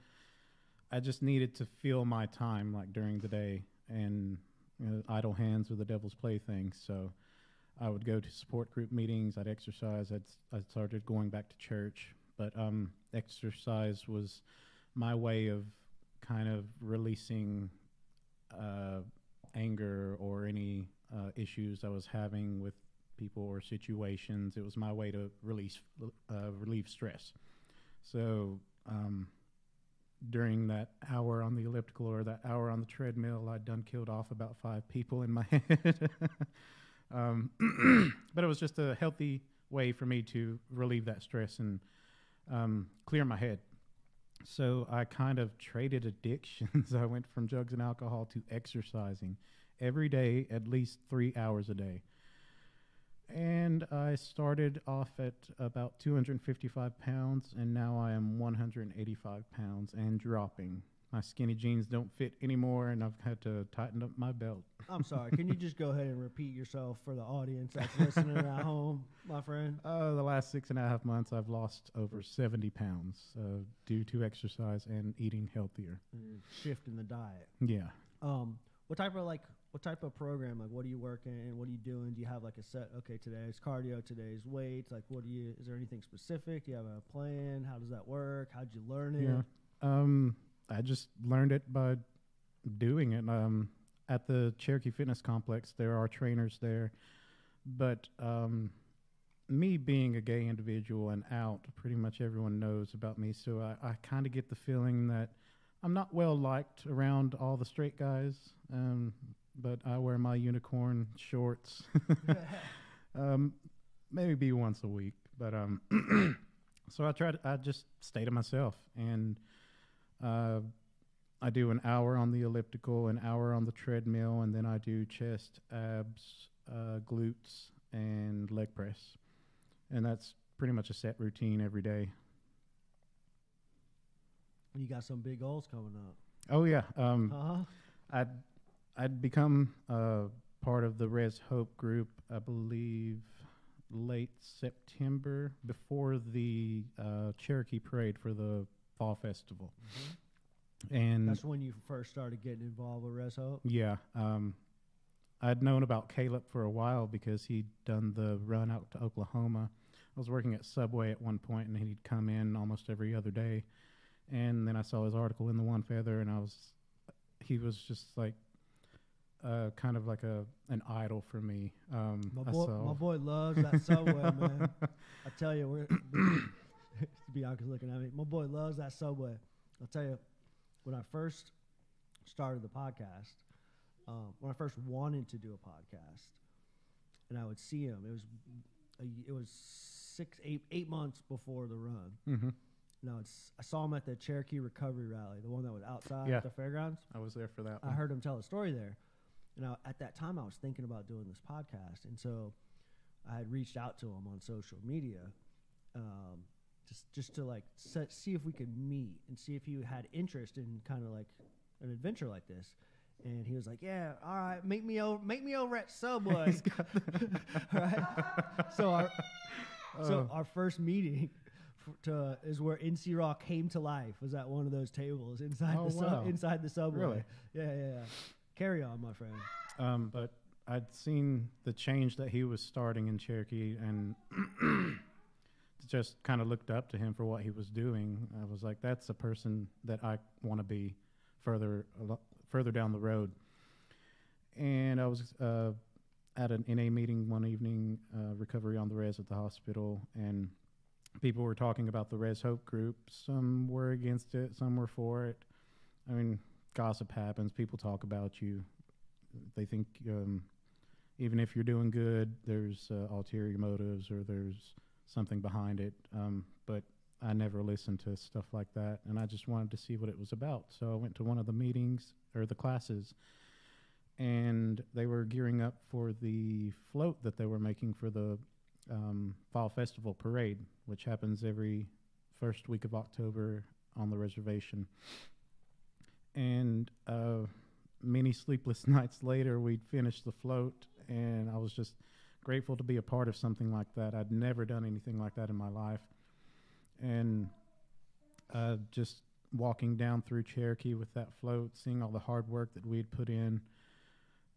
I just needed to fill my time, like during the day. And you know, idle hands were the devil's plaything. So I would go to support group meetings. I'd exercise. I'd, I started going back to church. But um, exercise was my way of kind of releasing uh, anger or any uh, issues I was having with people or situations. It was my way to release, uh, relieve stress. So um, during that hour on the elliptical or that hour on the treadmill, I'd done killed off about five people in my head. um, but it was just a healthy way for me to relieve that stress and um, clear my head. So I kind of traded addictions. I went from drugs and alcohol to exercising every day, at least three hours a day. And I started off at about two hundred fifty-five pounds, and now I am one hundred eighty-five pounds and dropping. My skinny jeans don't fit anymore, and I've had to tighten up my belt. I'm sorry. Can you just go ahead and repeat yourself for the audience that's listening at home, my friend? Uh, the last six and a half months, I've lost over seventy pounds uh, due to exercise and eating healthier. And shifting the diet. Yeah. Um. What type of like? What type of program? Like, what are you working and what are you doing? Do you have like a set? Okay, today's cardio, today's weights. Like, what do you? Is there anything specific? Do you have a plan? How does that work? How'd you learn it? Yeah. Um, I just learned it by doing it. Um, at the Cherokee Fitness Complex, there are trainers there, but um, me being a gay individual and out, pretty much everyone knows about me. So I, I kind of get the feeling that I'm not well liked around all the straight guys. Um. But I wear my unicorn shorts, um, maybe once a week. But um, so I try to, I just stay to myself, and uh, I do an hour on the elliptical, an hour on the treadmill, and then I do chest, abs, uh, glutes, and leg press, and that's pretty much a set routine every day. You got some big goals coming up. Oh yeah, um, uh-huh. I. I'd become uh, part of the Res Hope group, I believe, late September before the uh, Cherokee Parade for the Fall Festival. Mm-hmm. And that's when you first started getting involved with Res Hope? Yeah. Um, I'd known about Caleb for a while because he'd done the run out to Oklahoma. I was working at Subway at one point, and he'd come in almost every other day. And then I saw his article in the One Feather, and I was, he was just like, Uh, kind of like a an idol for me. Um, my, boy, my boy loves that Subway, man. I tell you, we're Bianca's looking at me. My boy loves that Subway. I'll tell you, when I first started the podcast, um, when I first wanted to do a podcast, and I would see him, it was a, it was six, eight, eight months before the run. Mm-hmm. No, it's, I saw him at the Cherokee Recovery Rally, the one that was outside yeah. at the fairgrounds. I was there for that I one. I heard him tell a story there. And I, at that time, I was thinking about doing this podcast. And so I had reached out to him on social media um, just just to, like, set, see if we could meet and see if he had interest in kind of, like, an adventure like this. And he was like, yeah, all right, make me over, make me over at Subway. All right? So our, uh. so our first meeting to, uh, is where N C Raw came to life, was at one of those tables inside, oh, the, wow. sub, inside the Subway. Really? Yeah, yeah, yeah. Carry on, my friend. Um, but I'd seen the change that he was starting in Cherokee and just kind of looked up to him for what he was doing. I was like, that's a person that I want to be further uh, further down the road. And I was uh, at an N A meeting one evening, uh, recovery on the res at the hospital, and people were talking about the Res Hope group. Some were against it, some were for it. I mean... Gossip happens. People talk about you. They think um, even if you're doing good, there's uh, ulterior motives or there's something behind it. Um, but I never listened to stuff like that, and I just wanted to see what it was about. So I went to one of the meetings or the classes, and they were gearing up for the float that they were making for the um, Fall Festival Parade, which happens every first week of October on the reservation. And uh, many sleepless nights later, we'd finished the float, and I was just grateful to be a part of something like that. I'd never done anything like that in my life. And uh, just walking down through Cherokee with that float, seeing all the hard work that we'd put in,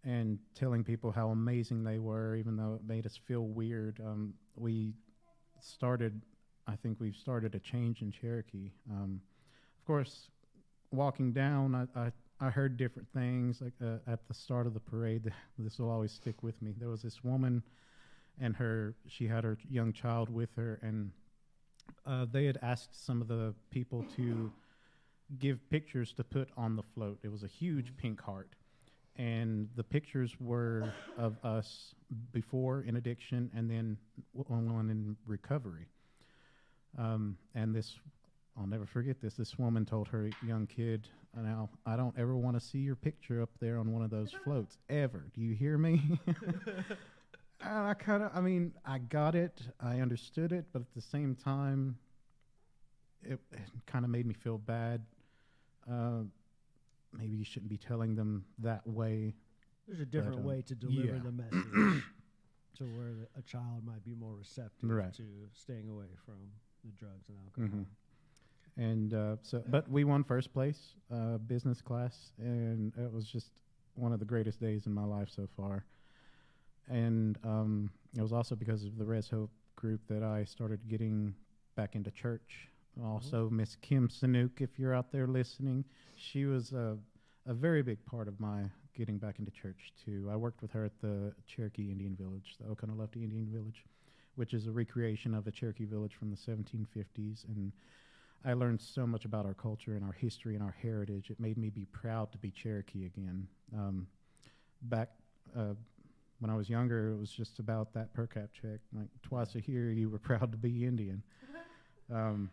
and telling people how amazing they were, even though it made us feel weird. Um, we started, I think we've started a change in Cherokee. Um, of course, walking down, I, I, I heard different things. Like uh, at the start of the parade, this will always stick with me. There was this woman and her, she had her young child with her, and uh, they had asked some of the people to give pictures to put on the float. It was a huge pink heart, and the pictures were of us before in addiction and then on in recovery. Um, and this, I'll never forget this, this woman told her young kid, now, I don't ever want to see your picture up there on one of those floats, ever. Do you hear me? I kind of, I mean, I got it, I understood it, but at the same time, it, it kind of made me feel bad. Uh, maybe you shouldn't be telling them that way. There's a different but, uh, way to deliver yeah. the message to where the, a child might be more receptive right. to staying away from the drugs and alcohol. Mm-hmm. And uh, so, but we won first place, uh, business class, and it was just one of the greatest days in my life so far. And um, it was also because of the Res Hope group that I started getting back into church. Also, Miss mm-hmm. Kim Sanooke, if you're out there listening, she was a, a very big part of my getting back into church, too. I worked with her at the Cherokee Indian Village, the Oconaluftee Indian Village, which is a recreation of a Cherokee village from the seventeen fifties. And I learned so much about our culture and our history and our heritage. It made me be proud to be Cherokee again. Um, back uh, when I was younger, it was just about that per cap check. Like, twice a year, you were proud to be Indian. Um,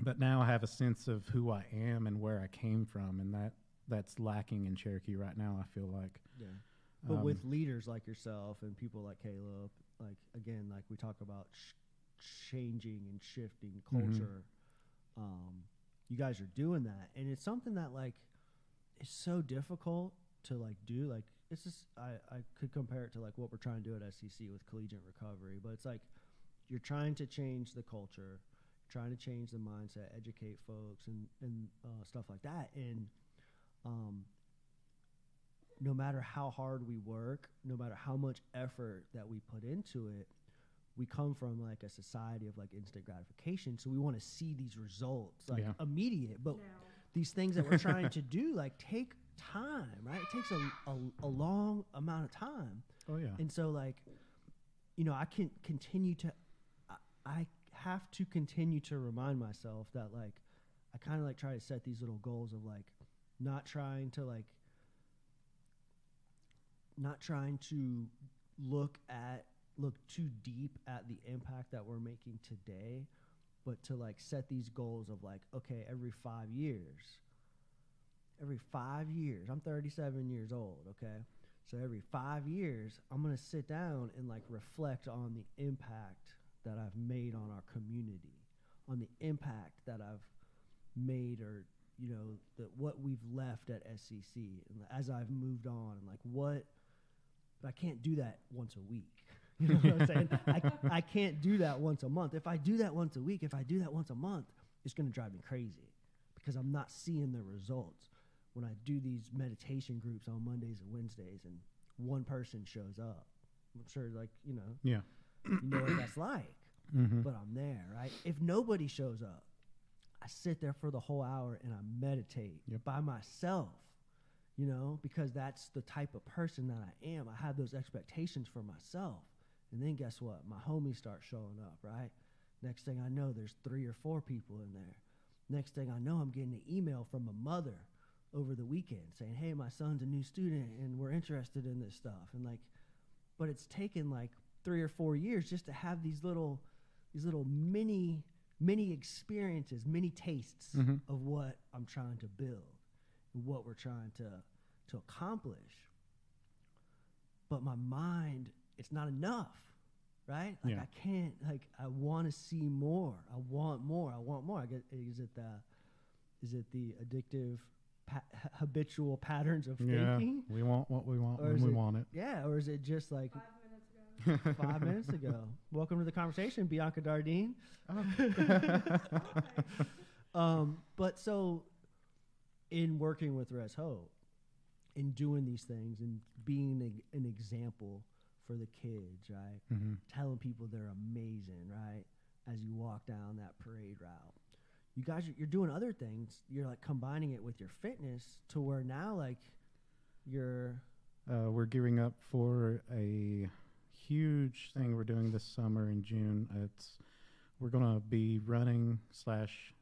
but now I have a sense of who I am and where I came from, and that that's lacking in Cherokee right now, I feel like. Yeah. But um, with leaders like yourself and people like Caleb, like, again, like we talk about sh- changing and shifting culture, mm-hmm. um, you guys are doing that. And it's something that, like, is so difficult to, like, do. Like, it's just, I, I could compare it to, like, what we're trying to do at S C C with Collegiate Recovery, but it's like you're trying to change the culture, trying to change the mindset, educate folks, and, and uh, stuff like that. And um, no matter how hard we work, no matter how much effort that we put into it, we come from, like, a society of, like, instant gratification, so we want to see these results, like, yeah. immediate. But no. these things that we're trying to do, like, take time, right? It takes a, a, a long amount of time. Oh, yeah. And so, like, you know, I can continue to – I, I have to continue to remind myself that, like, I kind of, like, try to set these little goals of, like, not trying to, like, not trying to look at, look too deep at the impact that we're making today, but to, like, set these goals of, like, okay, every five years, every five years, I'm thirty-seven years old, okay? So every five years, I'm going to sit down and, like, reflect on the impact that I've made on our community, on the impact that I've made, or, you know, that what we've left at S C C, and as I've moved on, and, like, what, but I can't do that once a week. You know what I'm saying? I, I can't do that once a month. If I do that once a week, if I do that once a month, it's going to drive me crazy because I'm not seeing the results. When I do these meditation groups on Mondays and Wednesdays and one person shows up, I'm sure, like, you know, yeah. you know what that's like, mm-hmm. but I'm there, right? If nobody shows up, I sit there for the whole hour and I meditate yep. by myself, you know, because that's the type of person that I am. I have those expectations for myself. And then guess what? My homies start showing up, right? Next thing I know, there's three or four people in there. Next thing I know, I'm getting an email from a mother over the weekend saying, hey, my son's a new student and we're interested in this stuff. And, like, but it's taken, like, three or four years just to have these little, these little mini, many experiences, many tastes mm-hmm. of what I'm trying to build, and what we're trying to, to accomplish. But my mind, it's not enough, right? Like yeah. I can't, like, I want to see more. I want more. I want more. I guess, is it the, is it the addictive pa- habitual patterns of yeah. thinking? We want what we want when we it, want it. Yeah. Or is it just like, Five Five minutes ago. Welcome to the conversation, Bianca Dardine. Oh. um, but so in working with Res Hope, in doing these things and being a, an example for the kids, right? Mm-hmm. Telling people they're amazing, right? As you walk down that parade route. You guys, you're doing other things. You're, like, combining it with your fitness to where now, like, you're... Uh, we're gearing up for a... huge thing we're doing this summer in June. It's we're going to be running slash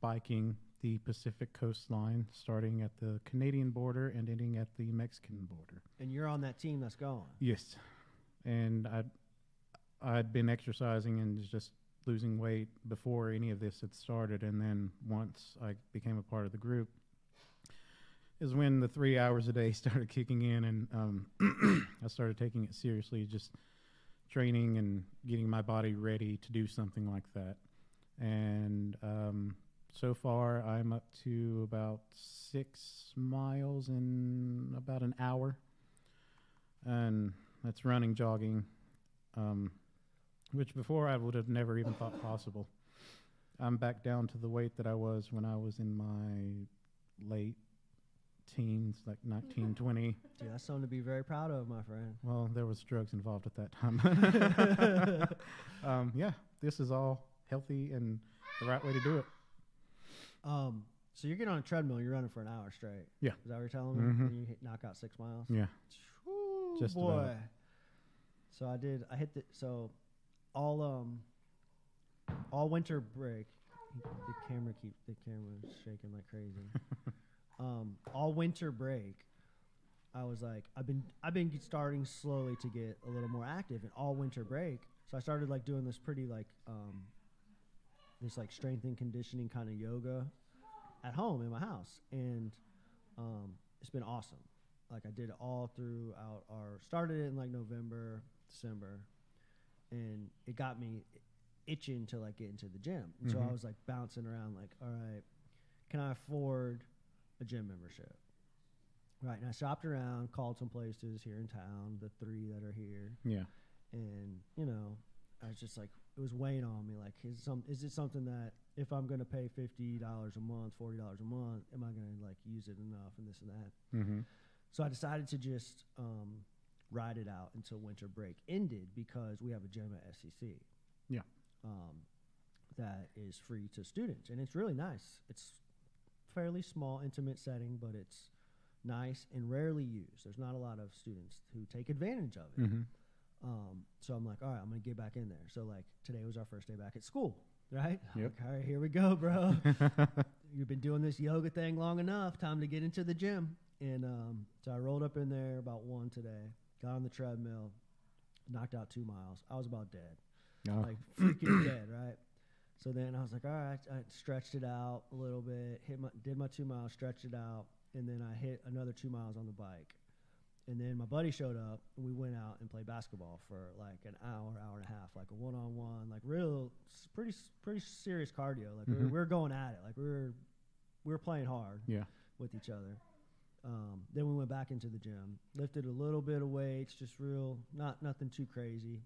biking the Pacific coastline, starting at the Canadian border and ending at the Mexican border. And you're on that team that's going. Yes. And I, I'd been exercising and just losing weight before any of this had started. And then once I became a part of the group is when the three hours a day started kicking in, and um, I started taking it seriously, just training and getting my body ready to do something like that. And um, so far I'm up to about six miles in about an hour. And that's running, jogging, um, which before I would have never even thought possible. I'm back down to the weight that I was when I was in my late teens, like nineteen, twenty. Dude, that's something to be very proud of, my friend. Well, there was drugs involved at that time. um, yeah, this is all healthy and the right way to do it. Um, so you get on a treadmill, you're running for an hour straight. Yeah. Is that what you're telling me? Mm-hmm. And you hit, knock out six miles? Yeah. Ooh, just boy. About. So I did, I hit the, so all, um, all winter break, the camera keep, the camera's shaking like crazy. Um, all winter break, I was like, I've been, I've been starting slowly to get a little more active, and all winter break. So I started like doing this pretty like, um, this like strength and conditioning kind of yoga at home in my house. And, um, it's been awesome. Like I did it all throughout our, started it in like November, December, and it got me itching to like get into the gym. And mm-hmm. So I was like bouncing around like, all right, can I afford a gym membership? Right. And I shopped around, called some places here in town, the three that are here. Yeah. And you know, I was just like, it was weighing on me. Like, is some, is it something that if I'm going to pay fifty dollars a month, forty dollars a month, am I going to like use it enough and this and that? Mm-hmm. So I decided to just um, ride it out until winter break ended, because we have a gym at S C C. Yeah. Um, that is free to students, and it's really nice. It's fairly small, intimate setting, but it's nice and rarely used. There's not a lot of students who take advantage of it. Mm-hmm. Um, so I'm like, all right, I'm going to get back in there. So like today was our first day back at school, right? Yep. Like, all right, here we go, bro. You've been doing this yoga thing long enough. Time to get into the gym. And, um, so I rolled up in there about one today, got on the treadmill, knocked out two miles. I was about dead, oh. like freaking dead. Right. So then I was like, all right, I stretched it out a little bit, hit my, did my two miles, stretched it out. And then I hit another two miles on the bike. And then my buddy showed up, and we went out and played basketball for like an hour, hour and a half, like a one-on-one, like real, pretty, pretty serious cardio. Like mm-hmm. we, were, we were going at it, like we were, we were playing hard yeah. with each other. Um, then we went back into the gym, lifted a little bit of weights, just real, not nothing too crazy,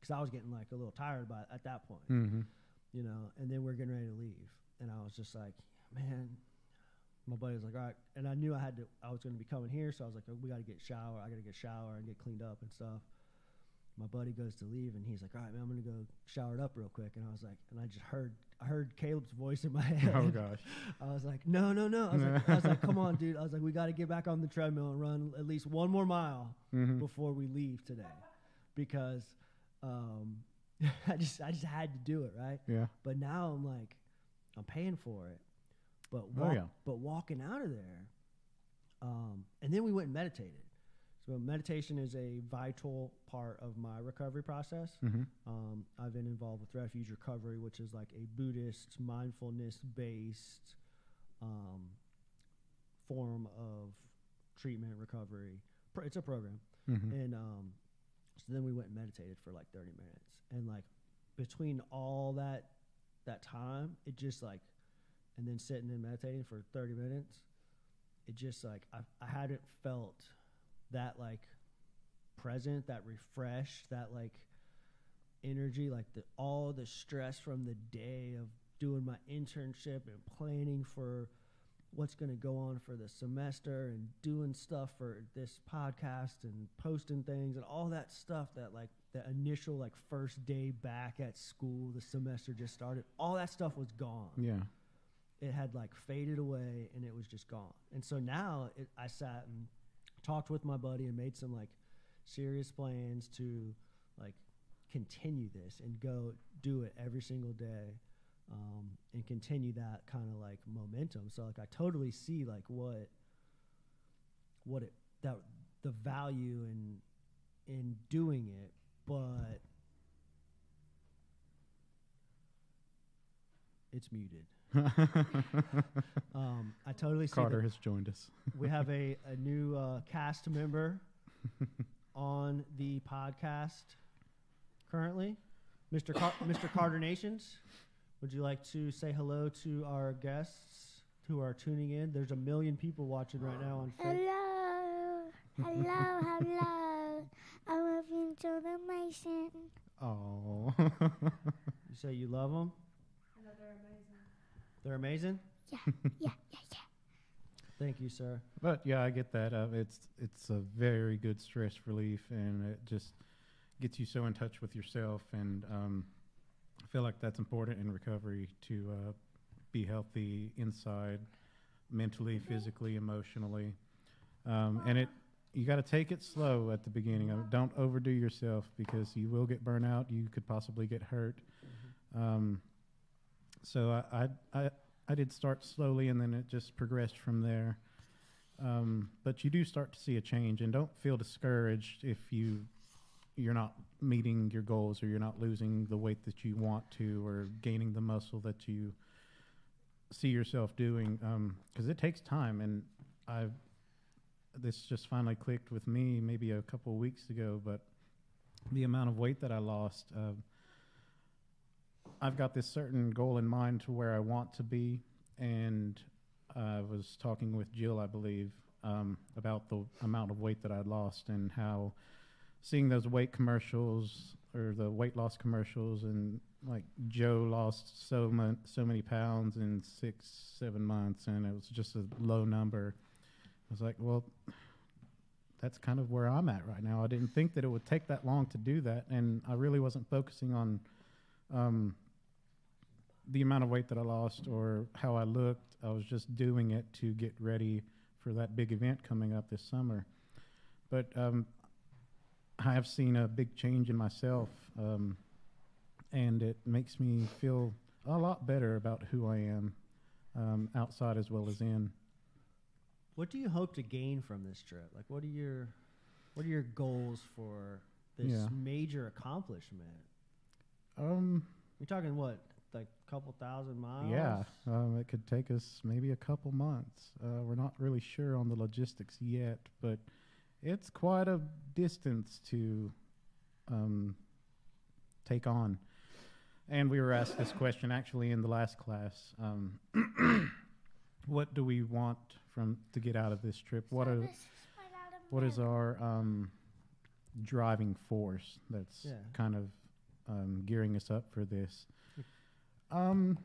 because I was getting like a little tired by at that point, mm-hmm. you know. And then we we're getting ready to leave, and I was just like, man. My buddy was like, all right, and I knew I had to. I was going to be coming here, so I was like, oh, we got to get shower. I got to get shower and get cleaned up and stuff. My buddy goes to leave, and he's like, all right, man, I'm going to go shower it up real quick. And I was like, and I just heard, I heard Caleb's voice in my head. Oh gosh. I was like, no, no, no. I was, like, I was like, come on, dude. I was like, we got to get back on the treadmill and run at least one more mile mm-hmm. before we leave today, because um, I just, I just had to do it, right? Yeah. But now I'm like, I'm paying for it. But walk, oh, yeah. but walking out of there, um, and then we went and meditated. So meditation is a vital part of my recovery process. Mm-hmm. Um, I've been involved with Refuge Recovery, which is like a Buddhist mindfulness-based um, form of treatment recovery. Pro- it's a program. Mm-hmm. And um, so then we went and meditated for like thirty minutes. And like between all that that time, it just like, and then sitting and meditating for thirty minutes, it just like, I, I hadn't felt that like present, that refreshed, that like energy, like the, all the stress from the day of doing my internship and planning for what's going to go on for the semester and doing stuff for this podcast and posting things and all that stuff that like the initial like first day back at school, the semester just started, all that stuff was gone. Yeah. It had like faded away, and it was just gone. And so now it, I sat and talked with my buddy and made some like serious plans to like continue this and go do it every single day, um, and continue that kind of like momentum. So like I totally see like what what it that the value in in doing it, but it's muted. um, I totally see Carter has joined us. We have a, a new uh, cast member on the podcast currently, Mister Car- Mister Carter Nations. Would you like to say hello to our guests who are tuning in? There's a million people watching right now on Facebook. Hello, hello, hello. I love you, Joe the Mason. Oh. You say you love them? I know they're amazing. They're amazing? Yeah, yeah, yeah, yeah. Thank you, sir. But yeah, I get that. Uh, it's it's a very good stress relief, and it just gets you so in touch with yourself. And um, I feel like that's important in recovery, to uh, be healthy inside, mentally, physically, emotionally. Um, and it you got to take it slow at the beginning. Uh, don't overdo yourself, because you will get burnt out. You could possibly get hurt. Mm-hmm. Um, So I, I I I did start slowly, and then it just progressed from there. Um, but you do start to see a change, and don't feel discouraged if you you're not meeting your goals, or you're not losing the weight that you want to, or gaining the muscle that you see yourself doing, because um, it takes time. And I this just finally clicked with me maybe a couple of weeks ago, but the amount of weight that I lost. Uh, I've got this certain goal in mind to where I want to be, and I uh, was talking with Jill, I believe, um, about the amount of weight that I lost, and how seeing those weight commercials, or the weight loss commercials, and like Joe lost so, mon- so many pounds in six, seven months, and it was just a low number. I was like, well, that's kind of where I'm at right now. I didn't think that it would take that long to do that, and I really wasn't focusing on um, the amount of weight that I lost or how I looked. I was just doing it to get ready for that big event coming up this summer. But um, I have seen a big change in myself, um, and it makes me feel a lot better about who I am, um, outside as well as in. What do you hope to gain from this trip? Like, what are your, what are your goals for this yeah. major accomplishment? Um, You're talking what? Like a couple thousand miles? Yeah, um, it could take us maybe a couple months. Uh, we're not really sure on the logistics yet, but it's quite a distance to um, take on. And we were asked this question actually in the last class. Um, what do we want from to get out of this trip? What so are, what is our um, driving force that's yeah. kind of um, gearing us up for this? Um,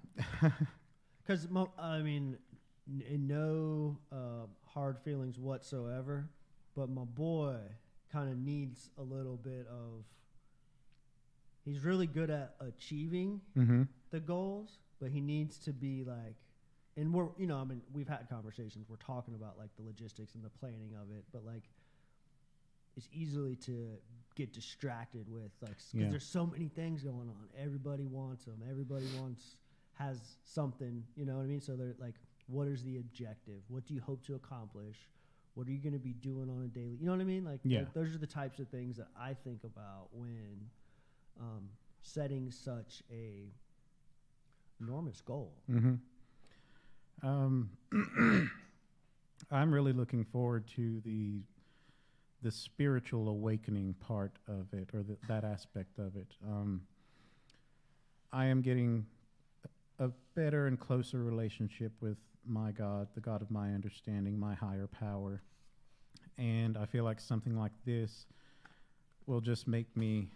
because mo- I mean, n- in no uh, hard feelings whatsoever, but my boy kind of needs a little bit of. He's really good at achieving mm-hmm. the goals, but he needs to be like, and we're you know I mean we've had conversations. We're talking about like the logistics and the planning of it, but like, it's easily to get distracted with, like, because yeah. there's so many things going on. Everybody wants them. Everybody wants, has something, you know what I mean? So they're like, what is the objective? What do you hope to accomplish? What are you going to be doing on a daily, you know what I mean? Like, yeah. like those are the types of things that I think about when um, setting such a enormous goal. Mm-hmm. Um, I'm really looking forward to the the spiritual awakening part of it, or the, that aspect of it. Um, I am getting a better and closer relationship with my God, the God of my understanding, my higher power. And I feel like something like this will just make me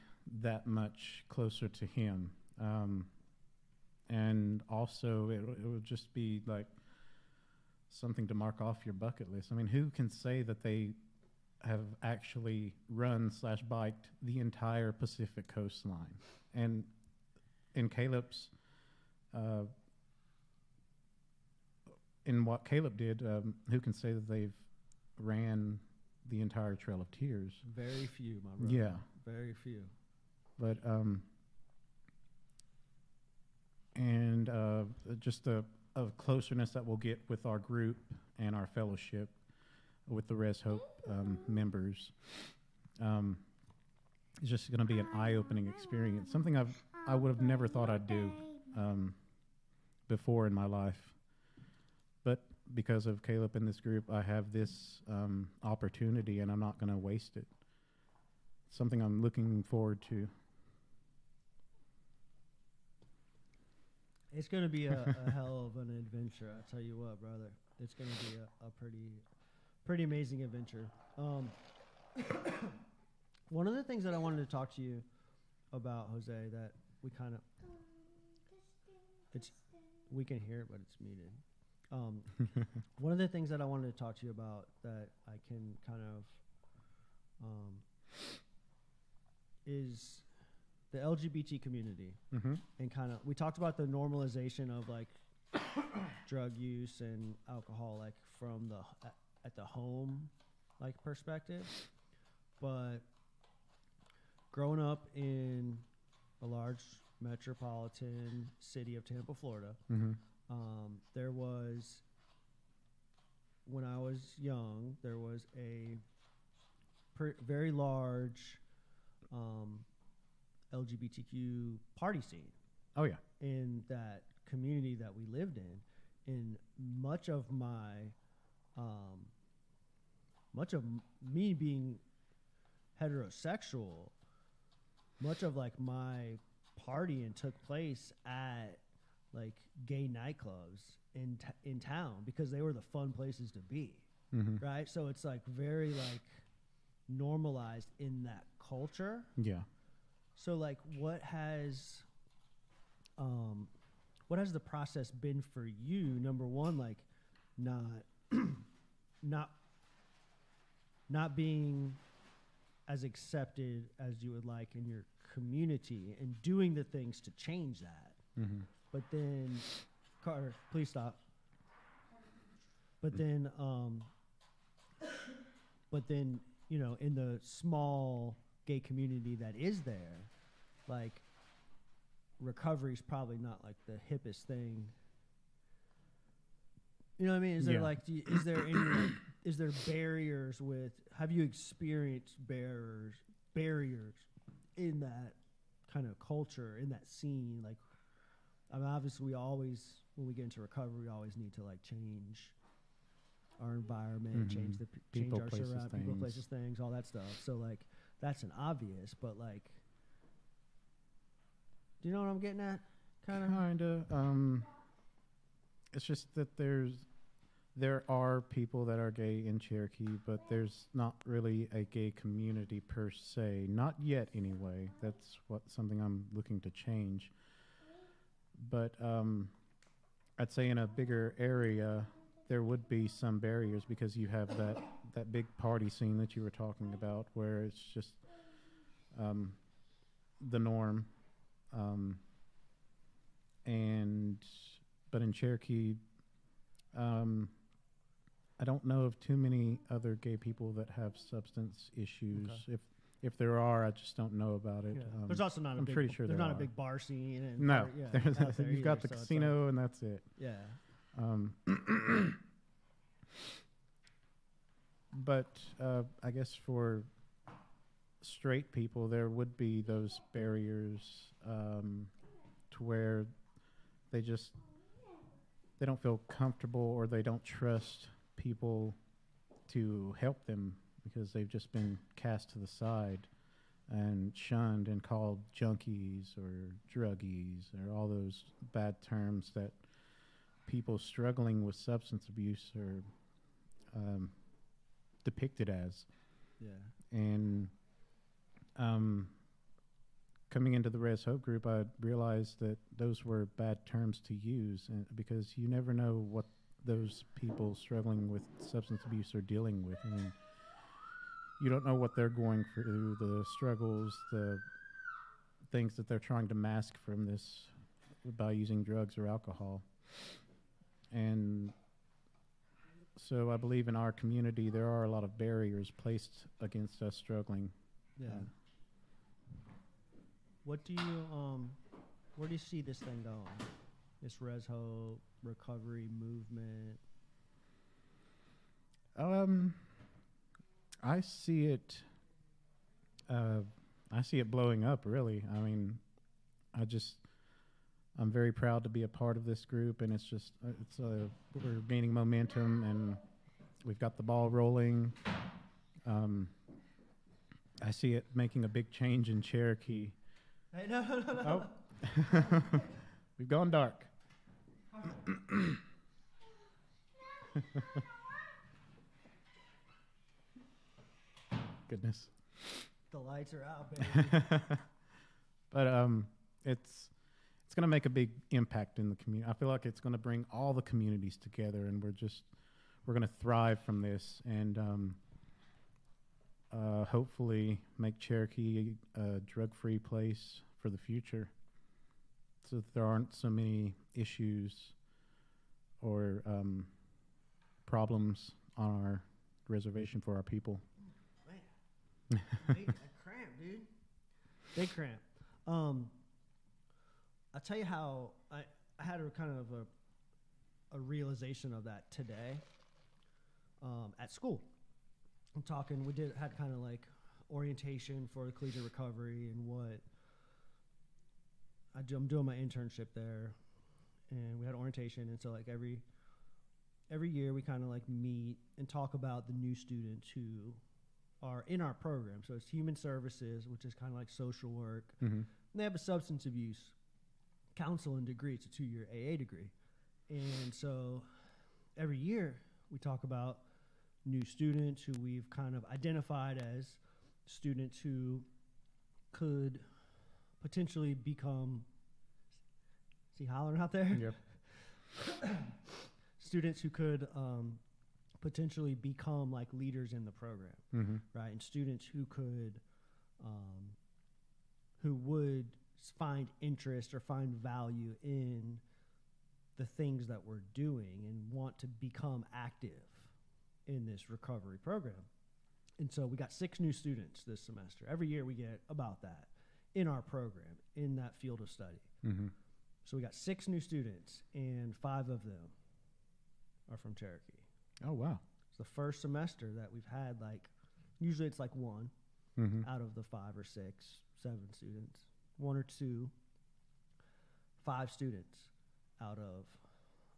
that much closer to Him. Um, and also it, it will just be like something to mark off your bucket list. I mean, who can say that they have actually run slash biked the entire Pacific coastline? And in Caleb's, uh, in what Caleb did, um, who can say that they've ran the entire Trail of Tears? Very few, my brother. Yeah. Very few. But um, and uh, just the of closeness that we'll get with our group and our fellowship with the Res Hope um, members. Um, it's just going to be an eye-opening experience, something I've, I would have never thought I'd do um, before in my life. But because of Caleb and this group, I have this um, opportunity, and I'm not going to waste it. It's something I'm looking forward to. It's going to be a, a hell of an adventure, I tell you what, brother. It's going to be a, a pretty, pretty amazing adventure. Um, one of the things that I wanted to talk to you about, Jose, that we kind of, it's, we can hear it, but it's muted. Um, one of the things that I wanted to talk to you about that I can kind of, um, is the L G B T community, mm-hmm. and kind of, we talked about the normalization of like drug use and alcohol, like from the, at, at the home, like perspective, but growing up in a large metropolitan city of Tampa, Florida, mm-hmm. um, there was, when I was young, there was a pr- very large, um, L G B T Q party scene. Oh yeah. In that community that we lived in, in much of my, um, much of m- me being heterosexual, much of like my partying took place at like gay nightclubs in t- in town because they were the fun places to be, mm-hmm. right? So it's like very like normalized in that culture. Yeah. So like, what has, um, what has the process been for you? Number one, like, not, not, not being as accepted as you would like in your community, and doing the things to change that. Mm-hmm. But then, Carter, please stop. But then, um, but then, you know, in the small gay community that is there, like recovery is probably not like the hippest thing. You know what I mean? Is yeah. there like, do you, is there any, like, is there barriers with, have you experienced barriers, barriers in that kind of culture, in that scene? Like, I mean, obviously we always, when we get into recovery, we always need to like change our environment, mm-hmm. change the, p- change people, our places, surround, people, places, things, all that stuff. So like, that's an obvious, but like, do you know what I'm getting at? Kind of. Kind of. Um, it's just that there's, there are people that are gay in Cherokee, but there's not really a gay community per se. Not yet, anyway. That's what something I'm looking to change. But um, I'd say in a bigger area, there would be some barriers because you have that. that big party scene that you were talking about where it's just um, the norm. Um, and, but in Cherokee, um, I don't know of too many other gay people that have substance issues. Okay. If if there are, I just don't know about it. Yeah. Um, there's also not, I'm a big, pretty sure there's there not are. a big bar scene. And no, bar, yeah, there's a, there you've either, got the so casino like, and that's it. Yeah. Um, But uh, I guess for straight people, there would be those barriers um, to where they just, they don't feel comfortable or they don't trust people to help them because they've just been cast to the side and shunned and called junkies or druggies or all those bad terms that people struggling with substance abuse are um, depicted as. Yeah. And um, coming into the Res Hope group, I realized that those were bad terms to use, and because you never know what those people struggling with substance abuse are dealing with. I mean, you don't know what they're going through, the struggles, the things that they're trying to mask from this by using drugs or alcohol. And so I believe in our community there are a lot of barriers placed against us struggling. Yeah. Um, What do you um, where do you see this thing going? This Res Hope recovery movement. Um, I see it. Uh, I see it blowing up. Really, I mean, I just I'm very proud to be a part of this group, and it's just uh, it's uh, we're gaining momentum, and we've got the ball rolling. Um, I see it making a big change in Cherokee. Hey, no, no, no. Oh. We've gone dark. Goodness. The lights are out, baby. But um, it's it's going to make a big impact in the community. I feel like it's going to bring all the communities together, and we're just we're going to thrive from this, and um, uh, hopefully make Cherokee a drug-free place for the future, so that there aren't so many issues or um, problems on our reservation for our people. Man, I cramp, dude. Big cramp. Um, I'll tell you how I, I had a kind of a, a realization of that today um, at school. I'm talking, we did had kind of like orientation for the Collegiate Recovery and what I do, I'm doing my internship there, and we had orientation, and so like every every year we kind of like meet and talk about the new students who are in our program. So it's human services, which is kind of like social work. Mm-hmm. And they have a substance abuse counseling degree. It's a two-year A A degree. And so every year we talk about new students who we've kind of identified as students who could potentially become, see hollering out there? Yep. Students who could um, potentially become like leaders in the program, mm-hmm. right? And students who could, um, who would find interest or find value in the things that we're doing and want to become active in this recovery program. And so we got six new students this semester. Every year we get about that in our program, in that field of study. Mm-hmm. So we got six new students, and five of them are from Cherokee. Oh, wow. It's the first semester that we've had, like, usually it's like one mm-hmm. out of the five or six, seven students, one or two, five students out of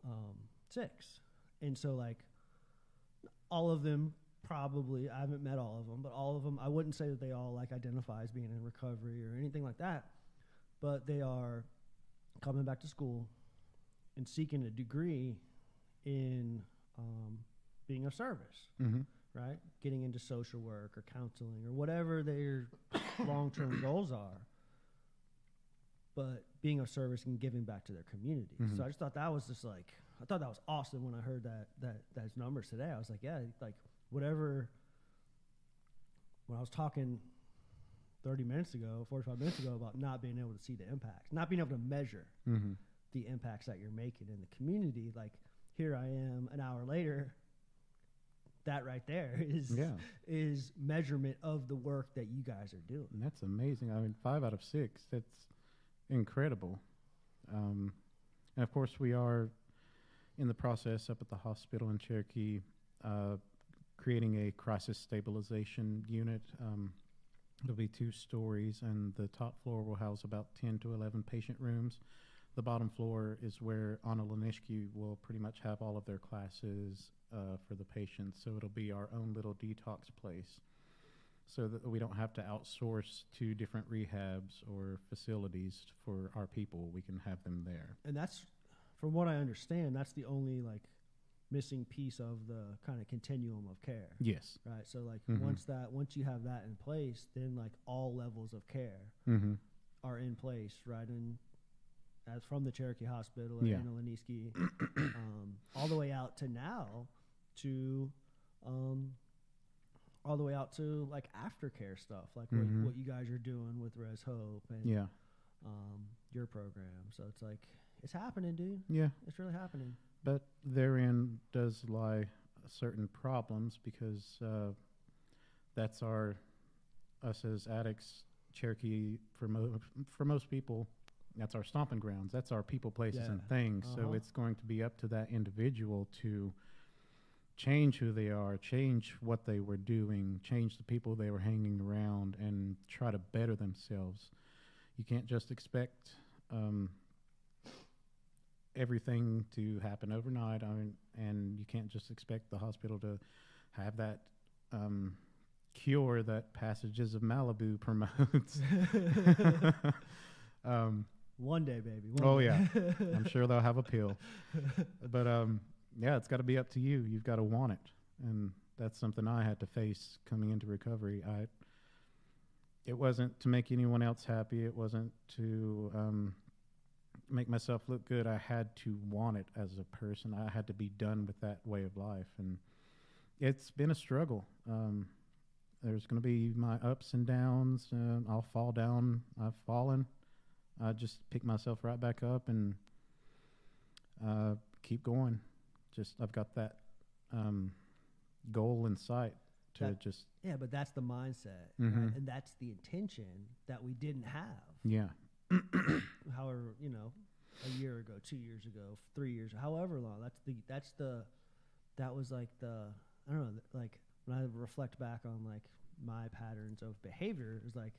um, six. And so, like, all of them probably, I haven't met all of them, but all of them, I wouldn't say that they all like identify as being in recovery or anything like that, but they are coming back to school and seeking a degree in um, being of service, mm-hmm. right? Getting into social work or counseling or whatever their long-term goals are, but being of service and giving back to their community. Mm-hmm. So I just thought that was just like, I thought that was awesome when I heard that, that, those numbers today. I was like, yeah, like, whatever, when I was talking thirty minutes ago, forty-five minutes ago about not being able to see the impacts, not being able to measure mm-hmm. the impacts that you're making in the community, like here I am an hour later, that right there is yeah. is measurement of the work that you guys are doing. And that's amazing. I mean, five out of six, that's incredible. Um, and of course we are in the process up at the hospital in Cherokee, uh, creating a crisis stabilization unit. Um, there'll be two stories, and the top floor will house about ten to eleven patient rooms. The bottom floor is where Anna Lanishki will pretty much have all of their classes uh, for the patients, so it'll be our own little detox place so that we don't have to outsource to different rehabs or facilities for our people. We can have them there. And that's, from what I understand, that's the only, like, missing piece of the kind of continuum of care. Yes. Right. So like mm-hmm. once that, once you have that in place, then like all levels of care mm-hmm. are in place. Right. And as from the Cherokee Hospital and yeah. Anna Lanishki, um, all the way out to now to, um, all the way out to like aftercare stuff, like mm-hmm. what, what you guys are doing with Res Hope and yeah. um, your program. So it's like, it's happening, dude. Yeah. It's really happening. But therein does lie certain problems because uh, that's our, us as addicts Cherokee, for, mo for most people, that's our stomping grounds. That's our people, places, yeah. and things. Uh-huh. So it's going to be up to that individual to change who they are, change what they were doing, change the people they were hanging around, and try to better themselves. You can't just expect um, everything to happen overnight, I mean, and you can't just expect the hospital to have that um, cure that Passages of Malibu promotes. Um, one day, baby. One oh, day. Yeah. I'm sure they'll have a pill. But, um, yeah, it's got to be up to you. You've got to want it. And that's something I had to face coming into recovery. I, it wasn't to make anyone else happy. It wasn't to um, make myself look good. I had to want it as a person. I had to be done with that way of life. And it's been a struggle. Um, there's going to be my ups and downs. Uh, I'll fall down. I've fallen. I just pick myself right back up and uh, keep going. Just I've got that um, goal in sight to that, just yeah. But that's the mindset, mm-hmm. right? And that's the intention that we didn't have. Yeah. However, you know, a year ago, two years ago, three years, however long. That's the that's the that was like the I don't know. Like when I reflect back on like my patterns of behavior, it was like.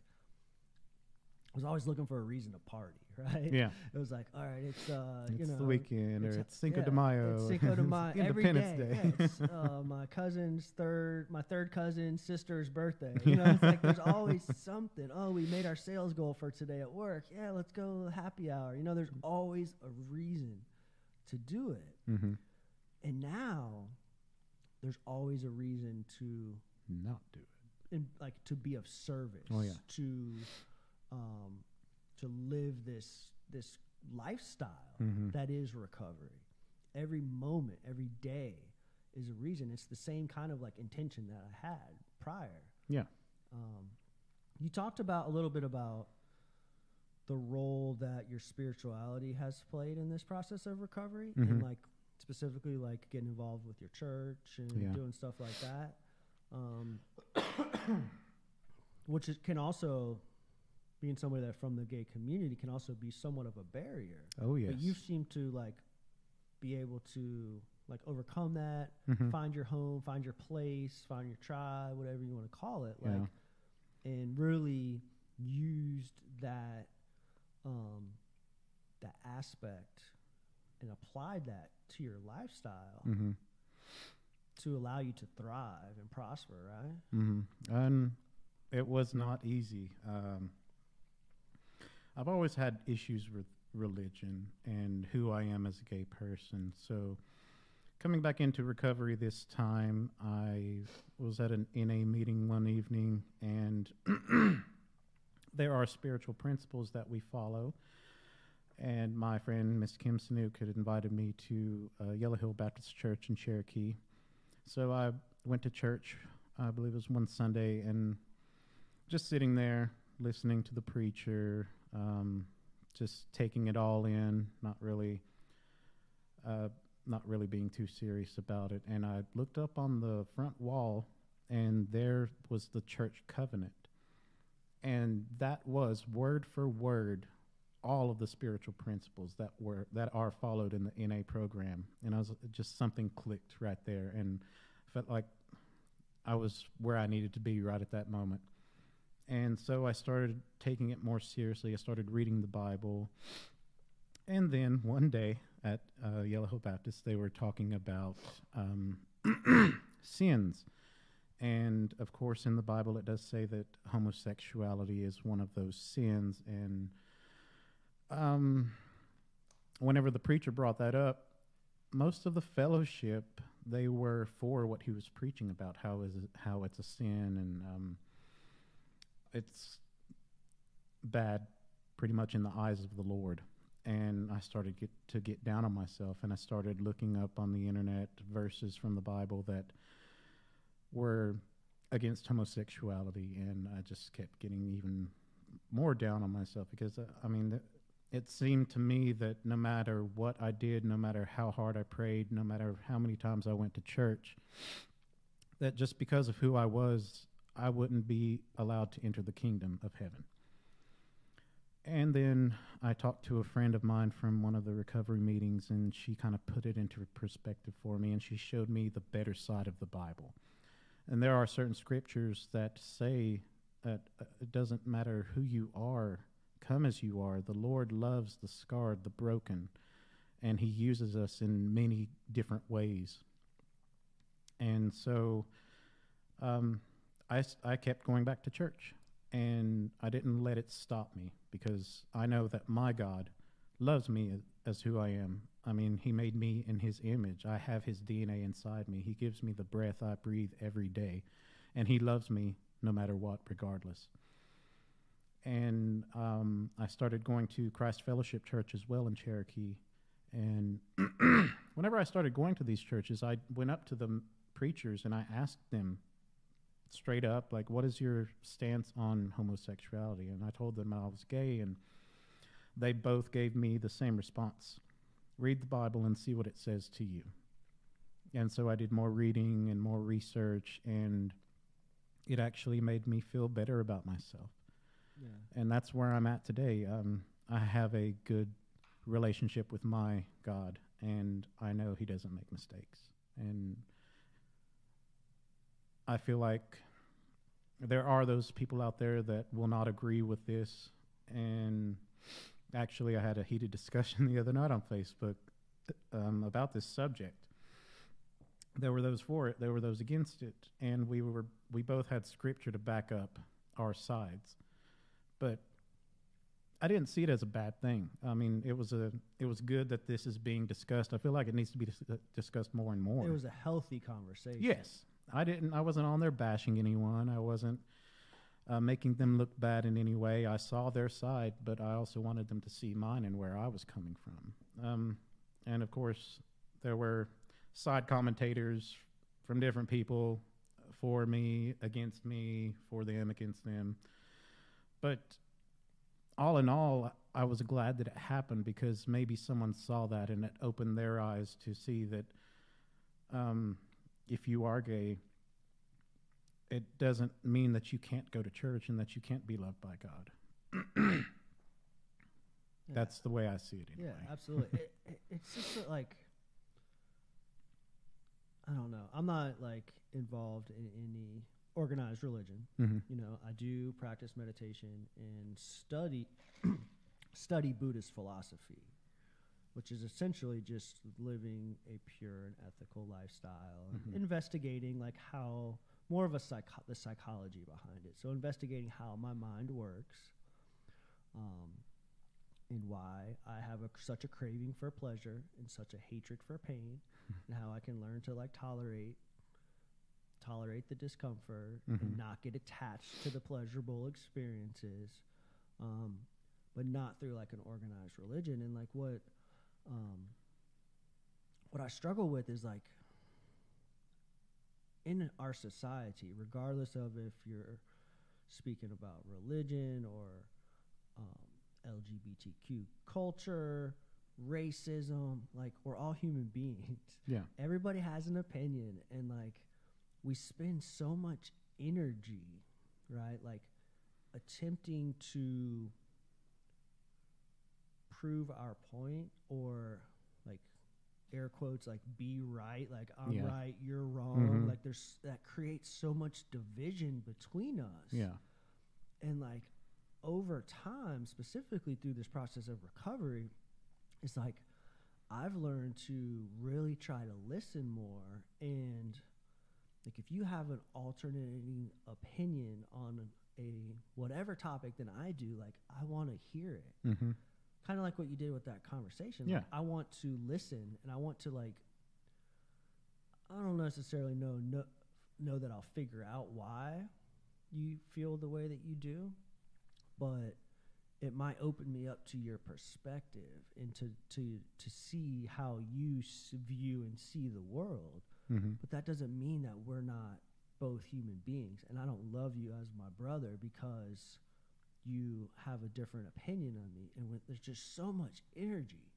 I was always looking for a reason to party, right? Yeah. It was like, all right, it's, uh, it's you know. It's the weekend, it's or it's Cinco yeah, de Mayo. It's Cinco de Mayo every day. Independence Day. Yeah, it's, uh, my cousin's third, my third cousin's sister's birthday. You know, it's like there's always something. Oh, we made our sales goal for today at work. Yeah, let's go happy hour. You know, there's always a reason to do it. Mm-hmm. And now there's always a reason to not do it. And like to be of service. Oh, yeah. To... Um, to live this this lifestyle mm-hmm. that is recovery. Every moment, every day is a reason. It's the same kind of like intention that I had prior. Yeah. Um, you talked about a little bit about the role that your spirituality has played in this process of recovery, mm-hmm. and like specifically like getting involved with your church and yeah. doing stuff like that, um, which is, can also. Being somebody that from the gay community can also be somewhat of a barrier. Oh yes. But you seem to like be able to like overcome that, mm-hmm. find your home, find your place, find your tribe, whatever you want to call it, yeah. like, and really used that um, that aspect and applied that to your lifestyle mm-hmm. to allow you to thrive and prosper, right? Mm-hmm. And it was not easy. Um, I've always had issues with religion and who I am as a gay person. So coming back into recovery this time, I was at an N A meeting one evening, and there are spiritual principles that we follow. And my friend, Miss Kim Sanooke, had invited me to uh, Yellow Hill Baptist Church in Cherokee. So I went to church, I believe it was one Sunday, and just sitting there listening to the preacher, Um, just taking it all in, not really, uh, not really being too serious about it. And I looked up on the front wall, and there was the church covenant, and that was word for word all of the spiritual principles that were that are followed in the N A program. And I was just something clicked right there, and felt like I was where I needed to be right at that moment. And so I started taking it more seriously. I started reading the Bible. And then one day at uh, Yellow Hill Baptist, they were talking about um, sins. And, of course, in the Bible, it does say that homosexuality is one of those sins. And um, whenever the preacher brought that up, most of the fellowship, they were for what he was preaching about, how is it, how it's a sin and... Um, it's bad pretty much in the eyes of the Lord. And I started get to get down on myself, and I started looking up on the internet verses from the Bible that were against homosexuality, and I just kept getting even more down on myself because, uh, I mean, th it seemed to me that no matter what I did, no matter how hard I prayed, no matter how many times I went to church, that just because of who I was, I wouldn't be allowed to enter the kingdom of heaven. And then I talked to a friend of mine from one of the recovery meetings, and she kind of put it into perspective for me, and she showed me the better side of the Bible. And there are certain scriptures that say that uh, it doesn't matter who you are, come as you are. The Lord loves the scarred, the broken, and he uses us in many different ways. And so um, I, I kept going back to church. And I didn't let it stop me, because I know that my God loves me as, as who I am. I mean, he made me in his image. I have his D N A inside me. He gives me the breath I breathe every day. And he loves me no matter what, regardless. And um, I started going to Christ Fellowship Church as well in Cherokee. And whenever I started going to these churches, I went up to the m- preachers and I asked them, straight up, like, what is your stance on homosexuality? And I told them I was gay, and they both gave me the same response: read the Bible and see what it says to you. And so I did more reading and more research, and it actually made me feel better about myself. Yeah. And that's where I'm at today. Um, I have a good relationship with my God, and I know he doesn't make mistakes. And I feel like there are those people out there that will not agree with this. And actually, I had a heated discussion the other night on Facebook um, about this subject. There were those for it, there were those against it, and we were we both had scripture to back up our sides. But I didn't see it as a bad thing. I mean, it was a it was good that this is being discussed. I feel like it needs to be dis- discussed more and more. It was a healthy conversation. Yes. I didn't, I wasn't on there bashing anyone. I wasn't uh, making them look bad in any way. I saw their side, but I also wanted them to see mine and where I was coming from. Um, and of course, there were side commentators from different people, for me, against me, for them, against them. But all in all, I was glad that it happened, because maybe someone saw that and it opened their eyes to see that, um, if you are gay, it doesn't mean that you can't go to church and that you can't be loved by God. Yeah. That's the way I see it anyway. Yeah, absolutely. it, it, it's just that, like, I don't know. I'm not, like, involved in any organized religion. Mm-hmm. You know, I do practice meditation and study study Buddhist philosophy, which is essentially just living a pure and ethical lifestyle, mm-hmm. and investigating, like, how more of a psycho- the psychology behind it. So investigating how my mind works, um, and why I have a, such a craving for pleasure and such a hatred for pain, and how I can learn to, like, tolerate tolerate the discomfort, mm-hmm. and not get attached to the pleasurable experiences, um, but not through, like, an organized religion. And, like, what... Um, what I struggle with is, like, in our society, regardless of if you're speaking about religion or um, L G B T Q culture, racism, like, we're all human beings. Yeah. Everybody has an opinion, and, like, we spend so much energy, right, like, attempting to prove our point, or, like, air quotes, like, be right, like, I'm yeah. right, you're wrong, mm-hmm. like, there's that creates so much division between us. Yeah. And, like, over time, specifically through this process of recovery, it's like I've learned to really try to listen more, and, like, if you have an alternating opinion on a whatever topic than I do, like, I want to hear it. Mm-hmm. Kind of like what you did with that conversation. Yeah. Like, I want to listen, and I want to, like, I don't necessarily know, know know that I'll figure out why you feel the way that you do, but it might open me up to your perspective and to to, to see how you view and see the world. Mm-hmm. But that doesn't mean that we're not both human beings, and I don't love you as my brother because you have a different opinion on me. And when there's just so much energy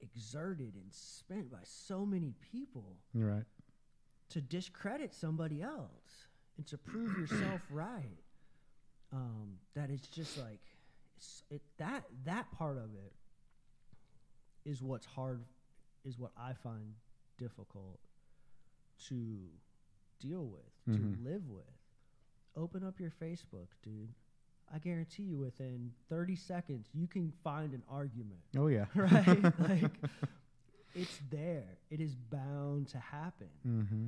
exerted and spent by so many people, right, to discredit somebody else and to prove yourself right, um, that it's just like, it, that that part of it is what's hard, is what I find difficult to deal with, mm-hmm. to live with. Open up your Facebook, dude. I guarantee you within thirty seconds, you can find an argument. Oh, yeah. Right? Like, it's there. It is bound to happen. Mm-hmm.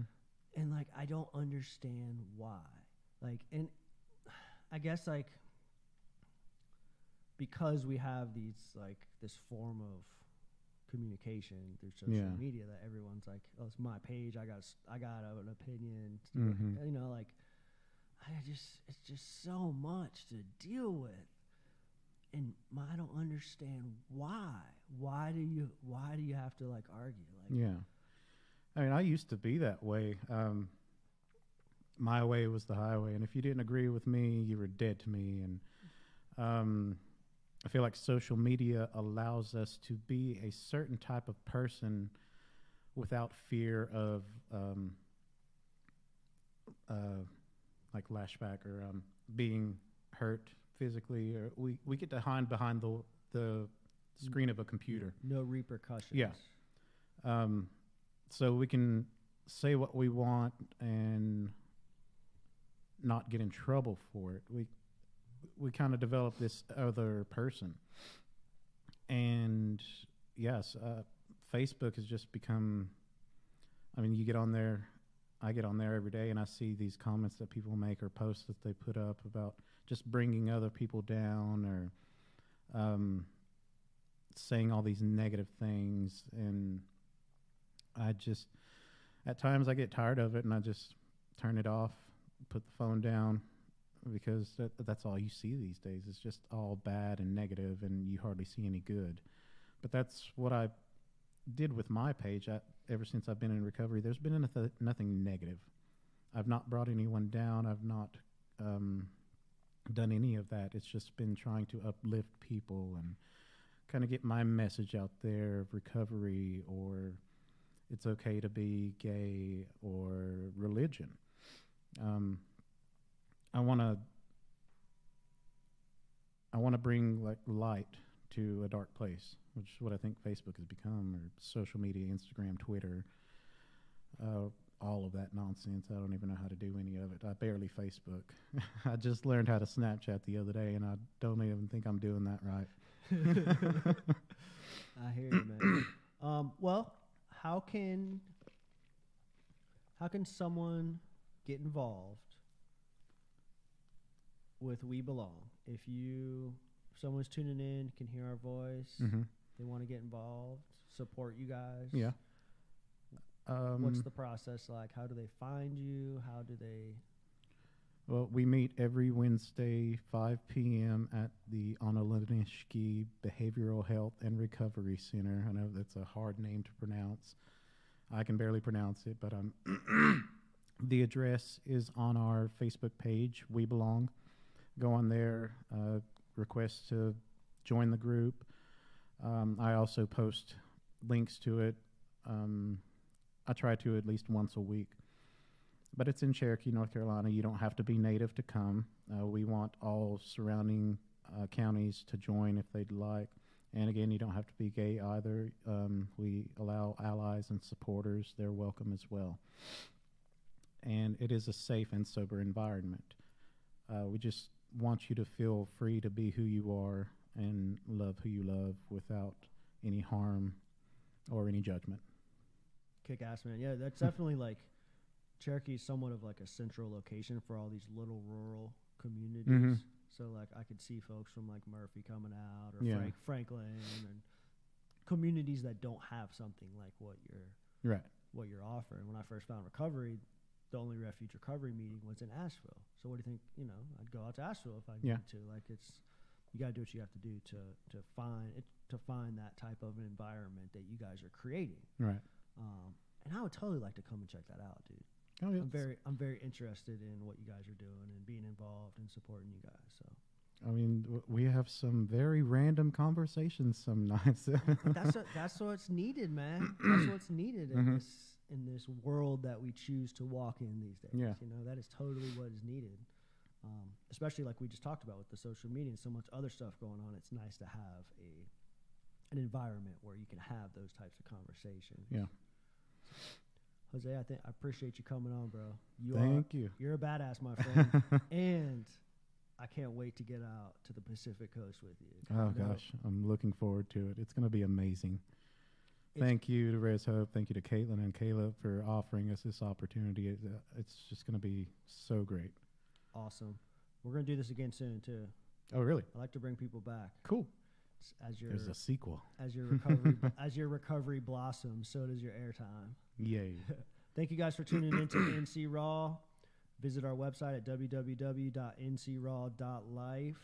And, like, I don't understand why. Like, and I guess, like, because we have these, like, this form of communication through social yeah. media that everyone's like, oh, it's my page. I got I got an opinion. Mm-hmm. You know, like, I just, it's just so much to deal with. And my, I don't understand why. Why do you, why do you have to like argue? Like, yeah. I mean, I used to be that way. Um, my way was the highway. And if you didn't agree with me, you were dead to me. And, um, I feel like social media allows us to be a certain type of person without fear of, um, uh, like lashback or um, being hurt physically, or we, we get to hide behind the the screen of a computer. No repercussions. Yeah. Um, so we can say what we want and not get in trouble for it. We we kind of develop this other person. And yes, uh, Facebook has just become, I mean, you get on there, I get on there every day and I see these comments that people make or posts that they put up about just bringing other people down or um, saying all these negative things. And I just, at times I get tired of it and I just turn it off, put the phone down, because that, that's all you see these days. It's just all bad and negative and you hardly see any good. But that's what I did with my page. I, ever since I've been in recovery, there's been noth- nothing negative. I've not brought anyone down. I've not um, done any of that. It's just been trying to uplift people and kind of get my message out there of recovery, or it's okay to be gay, or religion. Um, I want to I want to bring like light to a dark place, which is what I think Facebook has become, or social media, Instagram, Twitter, uh, all of that nonsense. I don't even know how to do any of it. I barely Facebook. I just learned how to Snapchat the other day, and I don't even think I'm doing that right. I hear you, man. Um, well, how can how can someone get involved with We Belong? If you, if someone's tuning in, can hear our voice, mm-hmm. they want to get involved, support you guys. Yeah. Um, What's the process like? How do they find you? How do they? Well, we meet every Wednesday, five p.m. at the Anna Lanishki Behavioral Health and Recovery Center. I know that's a hard name to pronounce. I can barely pronounce it, but um, the address is on our Facebook page, We Belong. Go on there, uh, request to join the group. Um, I also post links to it. Um, I try to at least once a week. But it's in Cherokee, North Carolina. You don't have to be native to come. Uh, we want all surrounding uh, counties to join if they'd like. And again, you don't have to be gay either. Um, we allow allies and supporters. They're welcome as well. And it is a safe and sober environment. Uh, we just want you to feel free to be who you are and love who you love without any harm or any judgment. Kick ass, man. Yeah, that's definitely like Cherokee is somewhat of like a central location for all these little rural communities. Mm-hmm. So like I could see folks from like Murphy coming out, or yeah. Frank Franklin, and communities that don't have something like what you're right. what you're offering. When I first found recovery, the only Refuge Recovery meeting was in Asheville. So what do you think? You know, I'd go out to Asheville if I yeah. needed to. Like, it's, you got to do what you have to do to to find it, to find that type of an environment that you guys are creating. Right. Um, and I would totally like to come and check that out, dude. Oh, yeah. I'm very I'm very interested in what you guys are doing and being involved and supporting you guys. So. I mean, w- we have some very random conversations some nights. that's what, that's what's needed, man. That's what's needed in mm-hmm. this. in this world that we choose to walk in these days. Yeah. You know, that is totally what is needed. Um, especially like we just talked about with the social media and so much other stuff going on, it's nice to have a an environment where you can have those types of conversations. Yeah. Jose, I think I appreciate you coming on, bro. You Thank are, you. You're a badass, my friend. And I can't wait to get out to the Pacific Coast with you. Oh, gosh. Up. I'm looking forward to it. It's going to be amazing. It's Thank you to Res Hope. Thank you to Caitlin and Caleb for offering us this opportunity. It, uh, it's just going to be so great. Awesome. We're going to do this again soon, too. Oh, really? I like to bring people back. Cool. As your, There's a sequel. As your recovery as your recovery blossoms, so does your airtime. Yay. Thank you guys for tuning in to N C Raw. Visit our website at w w w dot n c raw dot life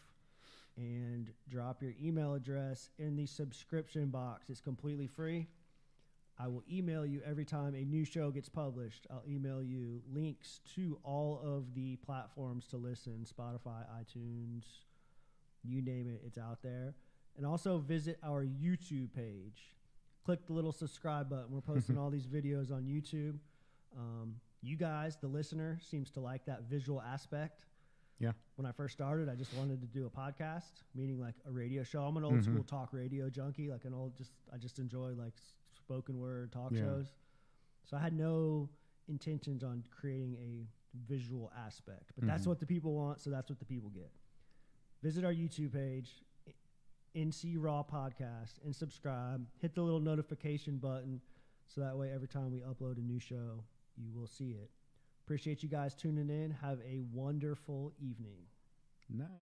and drop your email address in the subscription box. It's completely free. I will email you every time a new show gets published. I'll email you links to all of the platforms to listen, Spotify, iTunes, you name it, it's out there. And also visit our YouTube page. Click the little subscribe button. We're posting all these videos on YouTube. Um, you guys, the listener, seems to like that visual aspect. Yeah. When I first started, I just wanted to do a podcast, meaning like a radio show. I'm an old mm-hmm. school talk radio junkie, like an old just I just enjoy like spoken word talk yeah. shows. So I had no intentions on creating a visual aspect, but mm-hmm. that's what the people want, so that's what the people get. Visit our YouTube page, N C Raw Podcast, and subscribe. Hit the little notification button so that way every time we upload a new show, you will see it. Appreciate you guys tuning in. Have a wonderful evening. Night.